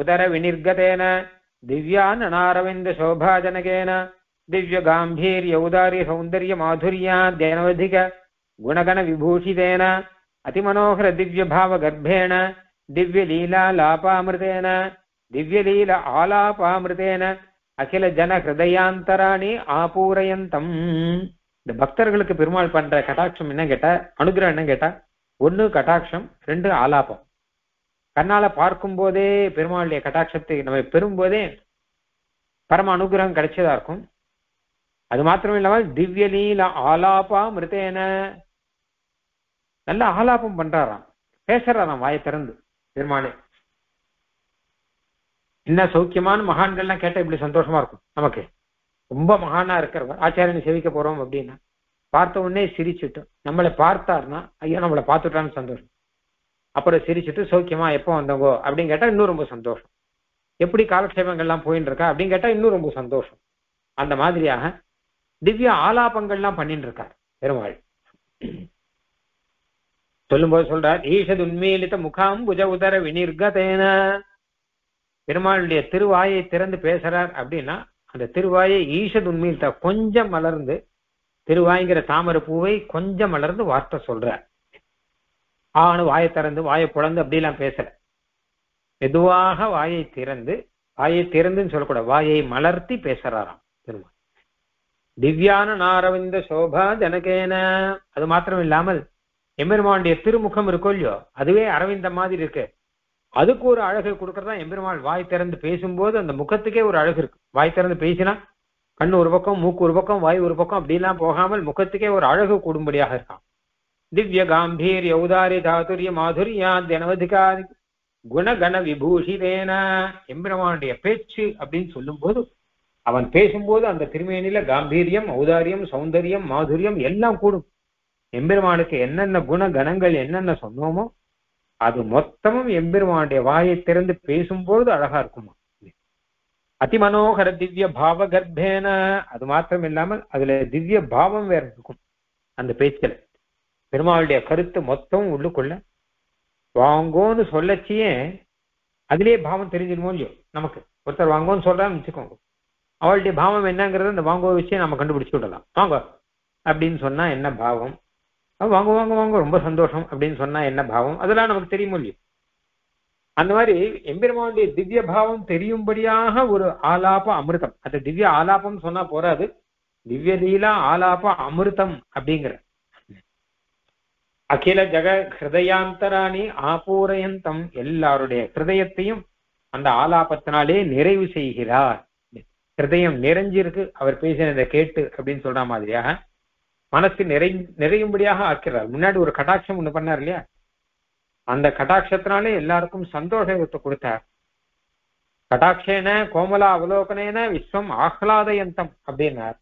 உதர வினிர்கதேன திவ்யா நனாரவிந்த சோபாஜனகேன திவ்ய காம்பீரிய உதாரிய சௌந்தரிய மாதுரியா தேனவதிக குணகண விபூஷிதேன அதிமனோகர திவ்ய பாவ கர்ப்பேண திவ்ய லீலா லாபாமிருதேன திவ்ய லீலா ஆலாபாமிருதேன அகில ஜன ஹிருதயாந்தராணி ஆபூரயந்தம். இந்த பக்தர்களுக்கு பெருமாள் பண்ற கடாட்சம் என்ன கேட்டா, அனுகிரகம் என்ன கேட்டா, 1 கடாட்சம், 2 ஆலாபம். கண்ணால பார்க்கும் போதே பெருமாளுடைய கடாட்சத்தை நம்ம பெறும்போதே பரம அனுகிரகம் கிடைச்சதா இருக்கும். அது மாத்திரம் இல்லாமல் திவ்ய லீலா ஆலாபாமிருதேன, நல்ல ஆலாபம் பண்றாராம், பேசுறாராம் வாயை திறந்து. பெருமாளே என்ன சௌக்கியமான மகான்கள்லாம் கேட்டா இப்படி சந்தோஷமா இருக்கும் நமக்கு. ரொம்ப மகானா இருக்கிறவங்க ஆச்சாரியனை சேவிக்க போறோம் அப்படின்னா பார்த்த உடனே சிரிச்சுட்டோம். நம்மளை பார்த்தாருன்னா ஐயோ நம்மளை பார்த்துட்டான்னு சந்தோஷம். அப்புறம் சிரிச்சுட்டு சௌக்கியமா எப்போ வந்தவங்கோ அப்படின்னு கேட்டா இன்னும் ரொம்ப சந்தோஷம். எப்படி காலக்ஷேபங்கள்லாம் போயின்னு இருக்கா அப்படின்னு கேட்டா இன்னும் ரொம்ப சந்தோஷம். அந்த மாதிரியாக திவ்ய ஆலாபங்கள்லாம் பண்ணிட்டு இருக்கார் பெருமாள். சொல்லும்போது சொல்றார் ஈஷதுன்மீலித முகாம்புஜ உதர வினிர்கதேன, பெருமாளுடைய திருவாயை திறந்து பேசுறார் அப்படின்னா அந்த திருவாயை ஈஷதுன்மீலித கொஞ்சம் மலர்ந்து, திருவாய்ங்கிற தாமரை பூவை கொஞ்சம் மலர்ந்து வார்த்தை சொல்றார். ஆணு வாயை திறந்து வாயை புலந்து அப்படிலாம் பேசல, மெதுவாக வாயை திறந்து, வாயை திறந்துன்னு சொல்லக்கூடாது, வாயை மலர்த்தி பேசுறாராம் பெருமாள். திவ்யான நாரவிந்த சோபா ஜனகேன, அது மாத்திரம் இல்லாமல் எம்பெருமாளுடைய திருமுகம் இருக்கோ இல்லையோ அதுவே அரவிந்த மாதிரி இருக்கு. அதுக்கு ஒரு அழகு கொடுக்கறதா எம்பெருமாள் வாய் திறந்து பேசும்போது அந்த முகத்துக்கே ஒரு அழகு இருக்கு. வாய் திறந்து பேசினா கண்ணு ஒரு பக்கம், மூக்கு ஒரு பக்கம், வாய் ஒரு பக்கம் அப்படிலாம் போகாமல் முகத்துக்கே ஒரு அழகு கூடும்படியாக இருக்கான். திவ்ய காம்பீர் யௌதாரி தாத்துரிய மாதுரியா தினவதிகாரி குணகண விபூஷிதேன, எம்பெருமானுடைய பேச்சு அப்படின்னு சொல்லும் போது அவன் பேசும்போது அந்த திருமேனில காம்பீரியம், ஔதாரியம், சௌந்தரியம், மாதுரியம் எல்லாம் கூடும். எம்பெருமானுக்கு என்னென்ன குண கணங்கள் என்னென்ன சொன்னோமோ அது மொத்தமும் எம்பெருமானுடைய வாயை திறந்து பேசும்போது அழகா இருக்குமா. அதிமனோகர திவ்ய பாவ கர்ப்பேன, அது மாத்திரம் இல்லாமல் அதுல திவ்ய பாவம் வேற இருக்கும். அந்த பேச்சில் பெருமாளுடைய கருத்து மொத்தம் உள்ளுக்குள்ள வாங்கோன்னு சொல்லச்சியே அதுலயே பாவம் தெரிஞ்சிடுமோ இல்லையோ நமக்கு. ஒருத்தர் வாங்கோன்னு சொல்றான்னு வச்சுக்கோங்க, அவளுடைய பாவம் என்னங்கிறத அந்த வாங்கோ விஷயம் நம்ம கண்டுபிடிச்சு விடலாம். வாங்க அப்படின்னு சொன்னா என்ன பாவம், வாங்க வாங்க வாங்க ரொம்ப சந்தோஷம் அப்படின்னு சொன்னா என்ன பாவம், அதெல்லாம் நமக்கு தெரியுமோ இல்லையோ. அந்த மாதிரி எம்பெருமானுடைய திவ்ய பாவம் தெரியும்படியாக ஒரு ஆலாப அமிர்தம். அது திவ்ய ஆலாபம் சொன்னா போறாது, திவ்ய லீலா ஆலாப அமிர்தம் அப்படிங்கிற அகில ஜக ஹிருதயாந்தராணி ஆபூரயந்தம், எல்லாருடைய ஹிருதயத்தையும் அந்த ஆலாபத்தினாலே நிறைவு செய்கிறார். ஹிருதயம் நிறைஞ்சிருக்கு அவர் பேசினதை கேட்டு அப்படின்னு சொல்ற மாதிரியாக மனசு நிறையும்படியாக ஆக்கிறார். முன்னாடி ஒரு கடாட்சம் ஒண்ணு பண்ணார் இல்லையா, அந்த கடாட்சத்தினாலே எல்லாருக்கும் சந்தோஷத்தை கொடுத்தார். கடாட்சேன கோமலா அவலோகனேன விஸ்வம் ஆஹ்லாதயந்தம் அப்படின்னார்.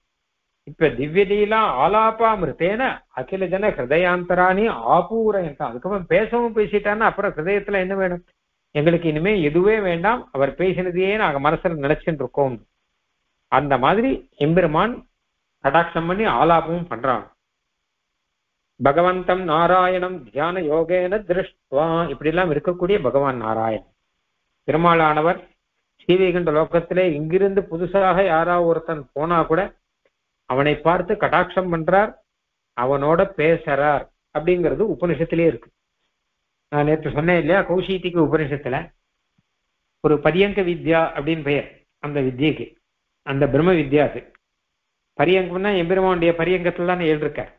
இப்ப திவ்ய லீலா ஆலாபாமிருத்தேன அகில ஜன ஹிருதயாந்தராணி ஆபூரயந்தம், அதுக்கப்புறம் பேசவும் பேசிட்டான்னா அப்புறம் ஹிருதயத்துல என்ன வேணும் எங்களுக்கு, இனிமே எதுவே வேண்டாம், அவர் பேசினதையே நாங்க மனசுல நினைச்சுட்டு இருக்கோம். அந்த மாதிரி எம்பெருமான் कटाक्षम पड़ी आलापम पड़ा भगवंतम नारायणम ध्यान योगेन दृष्ट्वा इपड़े भगवान नारायण तिरुमालानवर श्रीवैकुंड लोकत्तिले इंगिरुंदु पुदुसाग यारा ओरुथन पोना कूड அவனை பார்த்து கடாட்சம் பண்றார் அவனோட பேசறார் அப்படிங்கிறது உபநிஷத்திலே இருக்கு. நான் நேத்து சொன்னேன் இல்லையா கௌஷீதிக்கு உபநிஷத்துல ஒரு பரியங்க வித்யா அப்படின்னு பெயர் அந்த வித்யைக்கு அந்த பிரம்ம வித்யா அது பரியங்கம்னா எம்பெருமானுடைய பரியங்கத்துல தான் எழுதிருக்கார்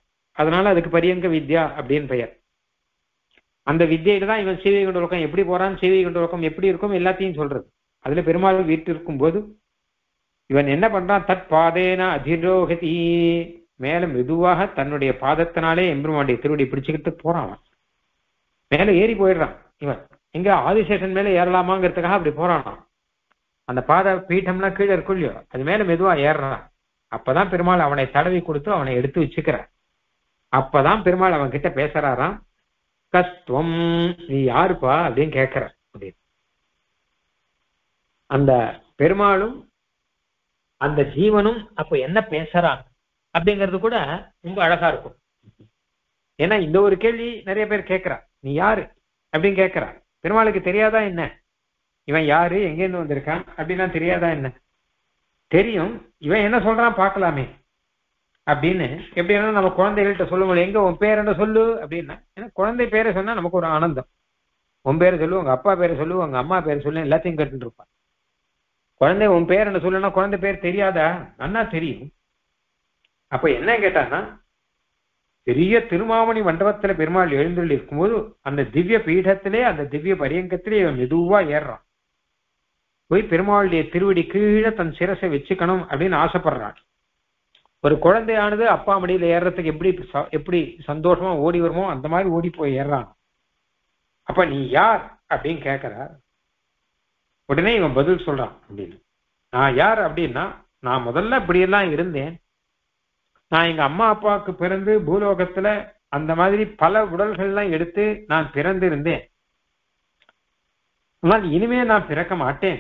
அதனால அதுக்கு பரியங்க வித்யா அப்படின்னு பெயர். அந்த வித்யில தான் இவன் ஸ்ரீவைகுண்ட லோகம் எப்படி போறான் ஸ்ரீவைகுண்ட லோகம் எப்படி இருக்கும் எல்லாத்தையும் சொல்றது. அதுல பெருமாள் வீட்டு இருக்கும் போது இவன் என்ன பண்றான் தற்பாதேன அதிரோகதி மேல மெதுவாக தன்னுடைய பாதத்தினாலே எம்பெருமானுடைய திருவடி பிடிச்சுக்கிட்டு போறான். அவன் மேல ஏறி போயிடுறான். இவன் எங்க ஆதிசேஷன் மேல ஏறலாமாங்கிறதுக்காக அப்படி போறானான். அந்த பாத பீட்டம்னா கீழே இருக்கும் இல்லையோ அது மேல மெதுவா ஏறுறான். அப்பதான் பெருமாள் அவனை தடவி கொடுத்து அவனை எடுத்து வச்சுக்கிறான். அப்பதான் பெருமாள் அவன் கிட்ட பேசுறாராம். கஸ்துவம் நீ யாருப்பா அப்படின்னு கேட்கிற அப்படின்னு அந்த பெருமாளும் அந்த ஜீவனும் அப்ப என்ன பேசுறான் அப்படிங்கிறது கூட ரொம்ப அழகா இருக்கும். ஏன்னா இந்த ஒரு கேள்வி நிறைய பேர் கேட்கிறா நீ யாரு அப்படின்னு கேட்கிறா. பெருமாளுக்கு தெரியாதா என்ன இவன் யாரு எங்கேருந்து வந்திருக்கான் அப்படின்னா தெரியாதா என்ன தெரியும். இவன் என்ன சொல்றான் பார்க்கலாமே அப்படின்னு எப்படின்னா நம்ம குழந்தைகள்கிட்ட சொல்லுவோம் எங்க உன் பேர் என்ன சொல்லு அப்படின்னா ஏன்னா குழந்தை பேரை சொன்னா நமக்கு ஒரு ஆனந்தம். உன் பேரை சொல்லு உங்க அப்பா பேரை சொல்லு உங்க அம்மா பேரை சொல்லு எல்லாத்தையும் கேட்டுட்டு இருப்பான். குழந்தை உன் பேர் என்ன சொல்லுன்னா குழந்தை பேர் தெரியாதா அண்ணா தெரியும். அப்ப என்ன கேட்டான்னா பெரிய திருமாமணி மண்டபத்துல பெருமாள் எழுந்துள்ளி இருக்கும்போது அந்த திவ்ய பீடத்திலே அந்த திவ்ய பரியங்கத்திலே இவன் மெதுவா ஏறுறான். போய் பெருமாளுடைய திருவடி கீழே தன் சிரசை வச்சுக்கணும் அப்படின்னு ஆசைப்படுறான். ஒரு குழந்தையானது அப்பா மடியில ஏறுறதுக்கு எப்படி சந்தோஷமா ஓடி வருமோ அந்த மாதிரி ஓடி போய் ஏறுறான். அப்ப நீ யார் அப்படின்னு கேட்கிறார். உடனே இவன் பதில் சொல்றான் அப்படின்னு நான் யார் அப்படின்னா நான் முதல்ல இப்படியெல்லாம் இருந்தேன். நான் எங்க அம்மா அப்பாவுக்கு பிறந்து பூலோகத்துல அந்த மாதிரி பல உடல்கள்லாம் எடுத்து நான் பிறந்திருந்தேன். ஆனால் இனிமே நான் பிறக்க மாட்டேன்.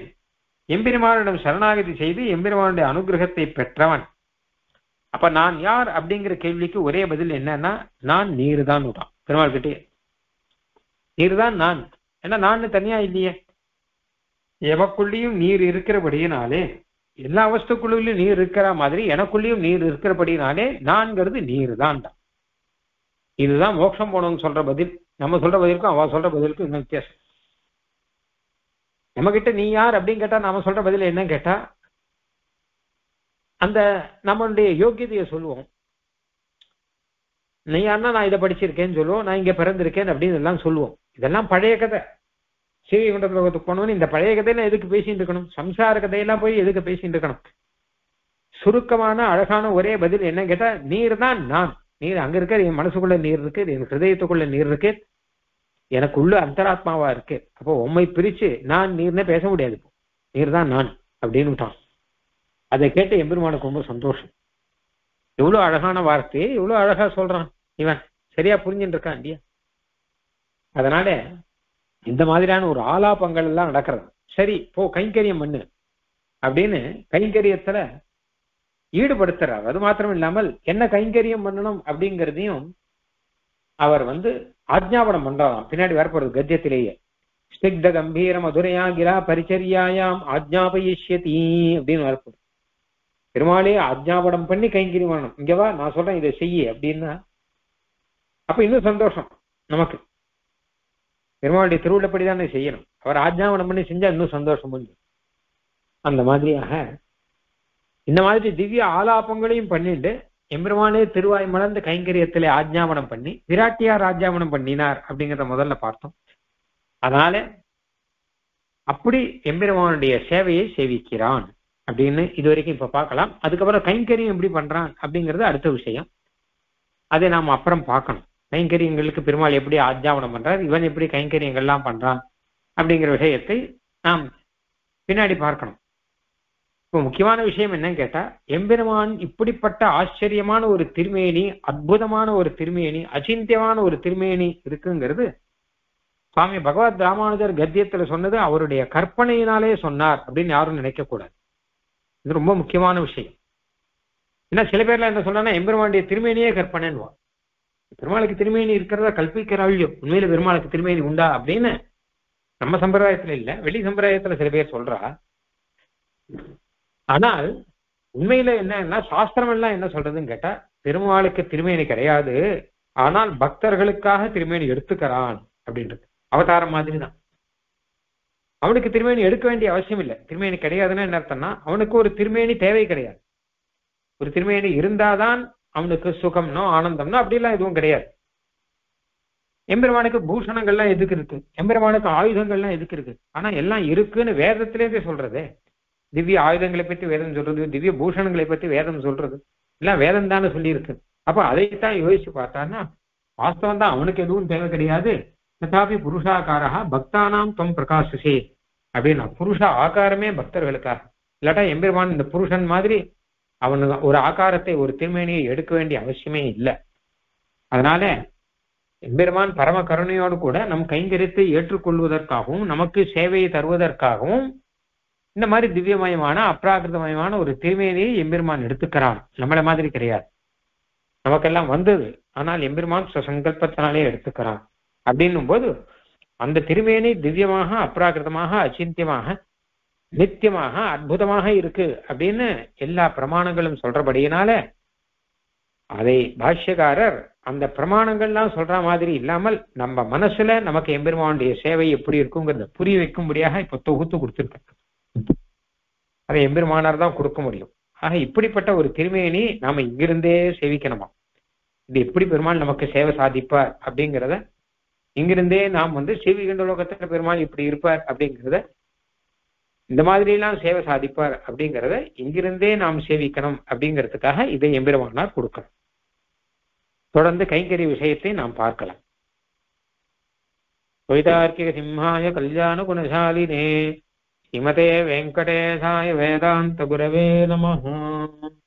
எம்பெருமானிடம் சரணாகதி செய்து எம்பெருமானுடைய அனுகிரகத்தை பெற்றவன். அப்ப நான் யார் அப்படிங்கிற கேள்விக்கு ஒரே பதில் என்னன்னா நான் நீர் தான் விட்டான் பெருமாள் கிட்டே. நீர் தான் நான். ஏன்னா நான் தனியா இல்லையே எவக்குள்ளியும் நீர் இருக்கிறபடியினாலே எல்லா வஸ்துக்குள்ளிலும் நீர் இருக்கிற மாதிரி எனக்குள்ளியும் நீர் இருக்கிறபடினாலே நான்கிறது நீர் தான். இதுதான் மோட்சம் போனோம்னு சொல்ற பதில். நம்ம சொல்ற பதிலுக்கும் அவ சொல்ற பதிலுக்கும் இன்னும் வித்தியாசம். நம்ம கிட்ட நீ யார் அப்படின்னு கேட்டா நாம சொல்ற பதில் என்ன கேட்டா அந்த நம்மளுடைய யோக்கியதையை சொல்லுவோம். நீ யாருன்னா நான் இதை படிச்சிருக்கேன்னு சொல்லுவோம். நான் இங்க பிறந்திருக்கேன் அப்படின்னு எல்லாம் சொல்லுவோம். இதெல்லாம் பழைய கதை. ஸ்ரீவைகுண்ட லோகத்துக்கு போனவன் இந்த பழைய கதையெல்லாம் எதுக்கு பேசிட்டு இருக்கணும் சம்சார கதையெல்லாம் போய் எதுக்கு பேசிட்டு இருக்கணும். சுருக்கமான அழகான ஒரே பதில் என்ன கேட்டா நீர் தான் நான். நீர் அங்க இருக்க என் மனசுக்குள்ள நீர் இருக்கு என் ஹிருதயத்துக்குள்ள நீர் இருக்கு எனக்கு உள்ள அந்தராத்மாவா இருக்கு. அப்போ உண்மை பிரிச்சு நான் நீர்னே பேச முடியாது. நீர் தான் நான் அப்படின்னு விட்டான். அதை கேட்டு எம்பெருமானுக்கு ரொம்ப சந்தோஷம். எவ்வளவு அழகான வார்த்தையை எவ்வளவு அழகா சொல்றான் இவன். சரியா புரிஞ்சுட்டு இருக்கான் இல்லையா. அதனால இந்த மாதிரியான ஒரு ஆலாபங்கள் எல்லாம் நடக்கிறது. சரி போ கைங்கரியம் பண்ணு அப்படின்னு கைங்கரியத்துல ஈடுபடுத்துறார். அது மாத்திரம் இல்லாமல் என்ன கைங்கரியம் பண்ணணும் அப்படிங்கிறதையும் அவர் ஆஜ்ஞாபனம் பண்றாராம். பின்னாடி வரப்போறது கத்தியத்திலேயே ஸ்னிக்த கம்பீர மதுரையாகிரா பரிச்சரியாயாம் ஆஜ்ஞாபயிஷ்யதி அப்படின்னு வரப்போது. பெருமாளே ஆஜ்ஞாபனம் பண்ணி கைங்கரியம் பண்ணணும். இங்கவா நான் சொல்றேன் இதை செய்ய அப்படின்னா அப்ப இன்னும் சந்தோஷம் நமக்கு. பெருமாளுடைய திருவிழப்படிதான் செய்யணும். அவர் ஆஜ்ஞாபனம் பண்ணி செஞ்சா இன்னும் சந்தோஷம் முடியும். அந்த மாதிரியாக இந்த மாதிரி திவ்ய ஆலாபங்களையும் பண்ணிட்டு எம்பெருமானே திருவாய் மலர்ந்த கைங்கரியத்திலே ஆஜ்ஞாபனம் பண்ணி விராட்டியார் ஆஜ்ஞாபனம் பண்ணினார் அப்படிங்கிறத முதல்ல பார்த்தோம். அதனால அப்படி எம்பெருமானுடைய சேவையை சேவிக்கிறான் அப்படின்னு இது வரைக்கும் இப்ப பார்க்கலாம். அதுக்கப்புறம் கைங்கரியம் எப்படி பண்றான் அப்படிங்கிறது அடுத்த விஷயம். அதை நாம் அப்புறம் பார்க்கணும். கைங்கரியங்களுக்கு பெருமாள் எப்படி ஆஜ்ஞாபனம் பண்றார் இவன் எப்படி கைங்கரியங்கள்லாம் பண்றான் அப்படிங்கிற விஷயத்தை நாம் பின்னாடி பார்க்கணும். இப்போ முக்கியமான விஷயம் என்னன்னு கேட்டா எம்பெருமான் இப்படிப்பட்ட ஆச்சரியமான ஒரு திருமேனி அற்புதமான ஒரு திருமேனி அச்சிந்தியமான ஒரு திருமேனி இருக்குங்கிறது சுவாமி பகவத் ராமானுஜர் கத்தியத்துல சொன்னது அவருடைய கற்பனையினாலே சொன்னார் அப்படின்னு யாரும் நினைக்க கூடாது. இது ரொம்ப முக்கியமான விஷயம். ஏன்னா சில பேர்லாம் என்ன சொல்றாங்கன்னா எம்பெருமானுடைய திருமேனியே கற்பனைன்னுவா. பெருமாளுக்கு திருமேனி இருக்கிறதா கல்பிக்கிறாள்யோ, உண்மையில பெருமாளுக்கு திருமேனி உண்டா அப்படின்னு நம்ம சம்பிரதாயத்துல இல்ல, வெளி சம்பிரதாயத்துல சில பேர் சொல்றா. ஆனால் உண்மையில என்னன்னா சாஸ்திரம் எல்லாம் என்ன சொல்றதுன்னு கேட்டா பெருமாளுக்கு திருமேனி கிடையாது, ஆனால் பக்தர்களுக்காக திருமேனி எடுத்துக்கிறான் அப்படின்றது. அவதாரம் மாதிரி தான், அவனுக்கு திருமேனி எடுக்க வேண்டிய அவசியம் இல்லை. திருமேனி கிடையாதுன்னா என்ன அர்த்தம்னா அவனுக்கு ஒரு திருமேனி தேவை கிடையாது. ஒரு திருமேனி இருந்தாதான் அவனுக்கு சுகம்னோ ஆனந்தம்னோ அப்படிலாம் எதுவும் கிடையாது. எம்பெருமானுக்கு பூஷணங்கள்லாம் எதுக்கு இருக்கு, எம்பெருமானுக்கு ஆயுதங்கள்லாம் எதுக்கு இருக்கு, ஆனா எல்லாம் இருக்குன்னு வேதத்திலேயே சொல்றது. திவ்ய ஆயுதங்களை பற்றி வேதம் சொல்றது, திவ்ய பூஷணங்களை பற்றி வேதம் சொல்றது, எல்லாம் வேதம் தானே சொல்லியிருக்கு. அப்ப அதைத்தான் யோசிச்சு பார்த்தான்னா வாஸ்தவம் தான், அவனுக்கு எதுவும் தேவை கிடையாது. ததாபி புருஷாக்காரா பக்தானாம் தொம் பிரகாசே அப்படின்னா புருஷ ஆகாரமே பக்தர்களுக்காக. இல்லாட்டா எம்பெருமான் இந்த புருஷன் மாதிரி அவனு ஒரு ஆகாரத்தை ஒரு திருமேனியை எடுக்க வேண்டிய அவசியமே இல்லை. அதனால எம்பெருமான் பரம கருணையோடு கூட நம் கைங்கரியத்தை ஏற்றுக்கொள்வதற்காகவும் நமக்கு சேவையை தருவதற்காகவும் இந்த மாதிரி திவ்யமயமான அப்ராகிருதமயமான ஒரு திருமேனியை எம்பெருமான் எடுத்துக்கிறான். நம்மள மாதிரி கிடையாது, நமக்கெல்லாம் வந்தது, ஆனால் எம்பெருமான் சுசங்கல்பத்தினாலே எடுத்துக்கிறான். அப்படின்னும் போது அந்த திருமேனி திவ்யமாக அப்ராகிருதமாக அச்சிந்தியமாக நித்தியமாக அற்புதமாக இருக்கு அப்படின்னு எல்லா பிரமாணங்களும் சொல்றபடியினால அதை பாஷ்யக்காரர் அந்த பிரமாணங்கள்லாம் சொல்ற மாதிரி இல்லாமல் நம்ம மனசுல நமக்கு எம்பெருமானுடைய சேவை எப்படி இருக்குங்கிறத புரிய வைக்கும்படியாக இப்ப தொகுத்து கொடுத்துருக்க. அதை எம்பெருமானார் தான் கொடுக்க முடியும். ஆக இப்படிப்பட்ட ஒரு திருமேனி நாம இங்கிருந்தே சேவிக்கணுமா, இது எப்படி பெருமாள் நமக்கு சேவை சாதிப்பார் அப்படிங்கிறத இங்கிருந்தே நாம் ஸ்ரீவைகுண்ட லோகத்துல பெருமாள் இப்படி இருப்பார் அப்படிங்கிறத, இந்த மாதிரிலாம் சேவை சாதிப்பார் அப்படிங்கிறத இங்கிருந்தே நாம் சேவிக்கணும். அப்படிங்கிறதுக்காக இதை எம்பெருமானார் கொடுக்கணும். தொடர்ந்து கைங்கறி விஷயத்தை நாம் பார்க்கலாம். துவைதார்க்கிக சிம்ஹாய கல்யாண குணசாலினே ஸ்ரீமதே வெங்கடேசாய வேதாந்த குரவே நமஹ.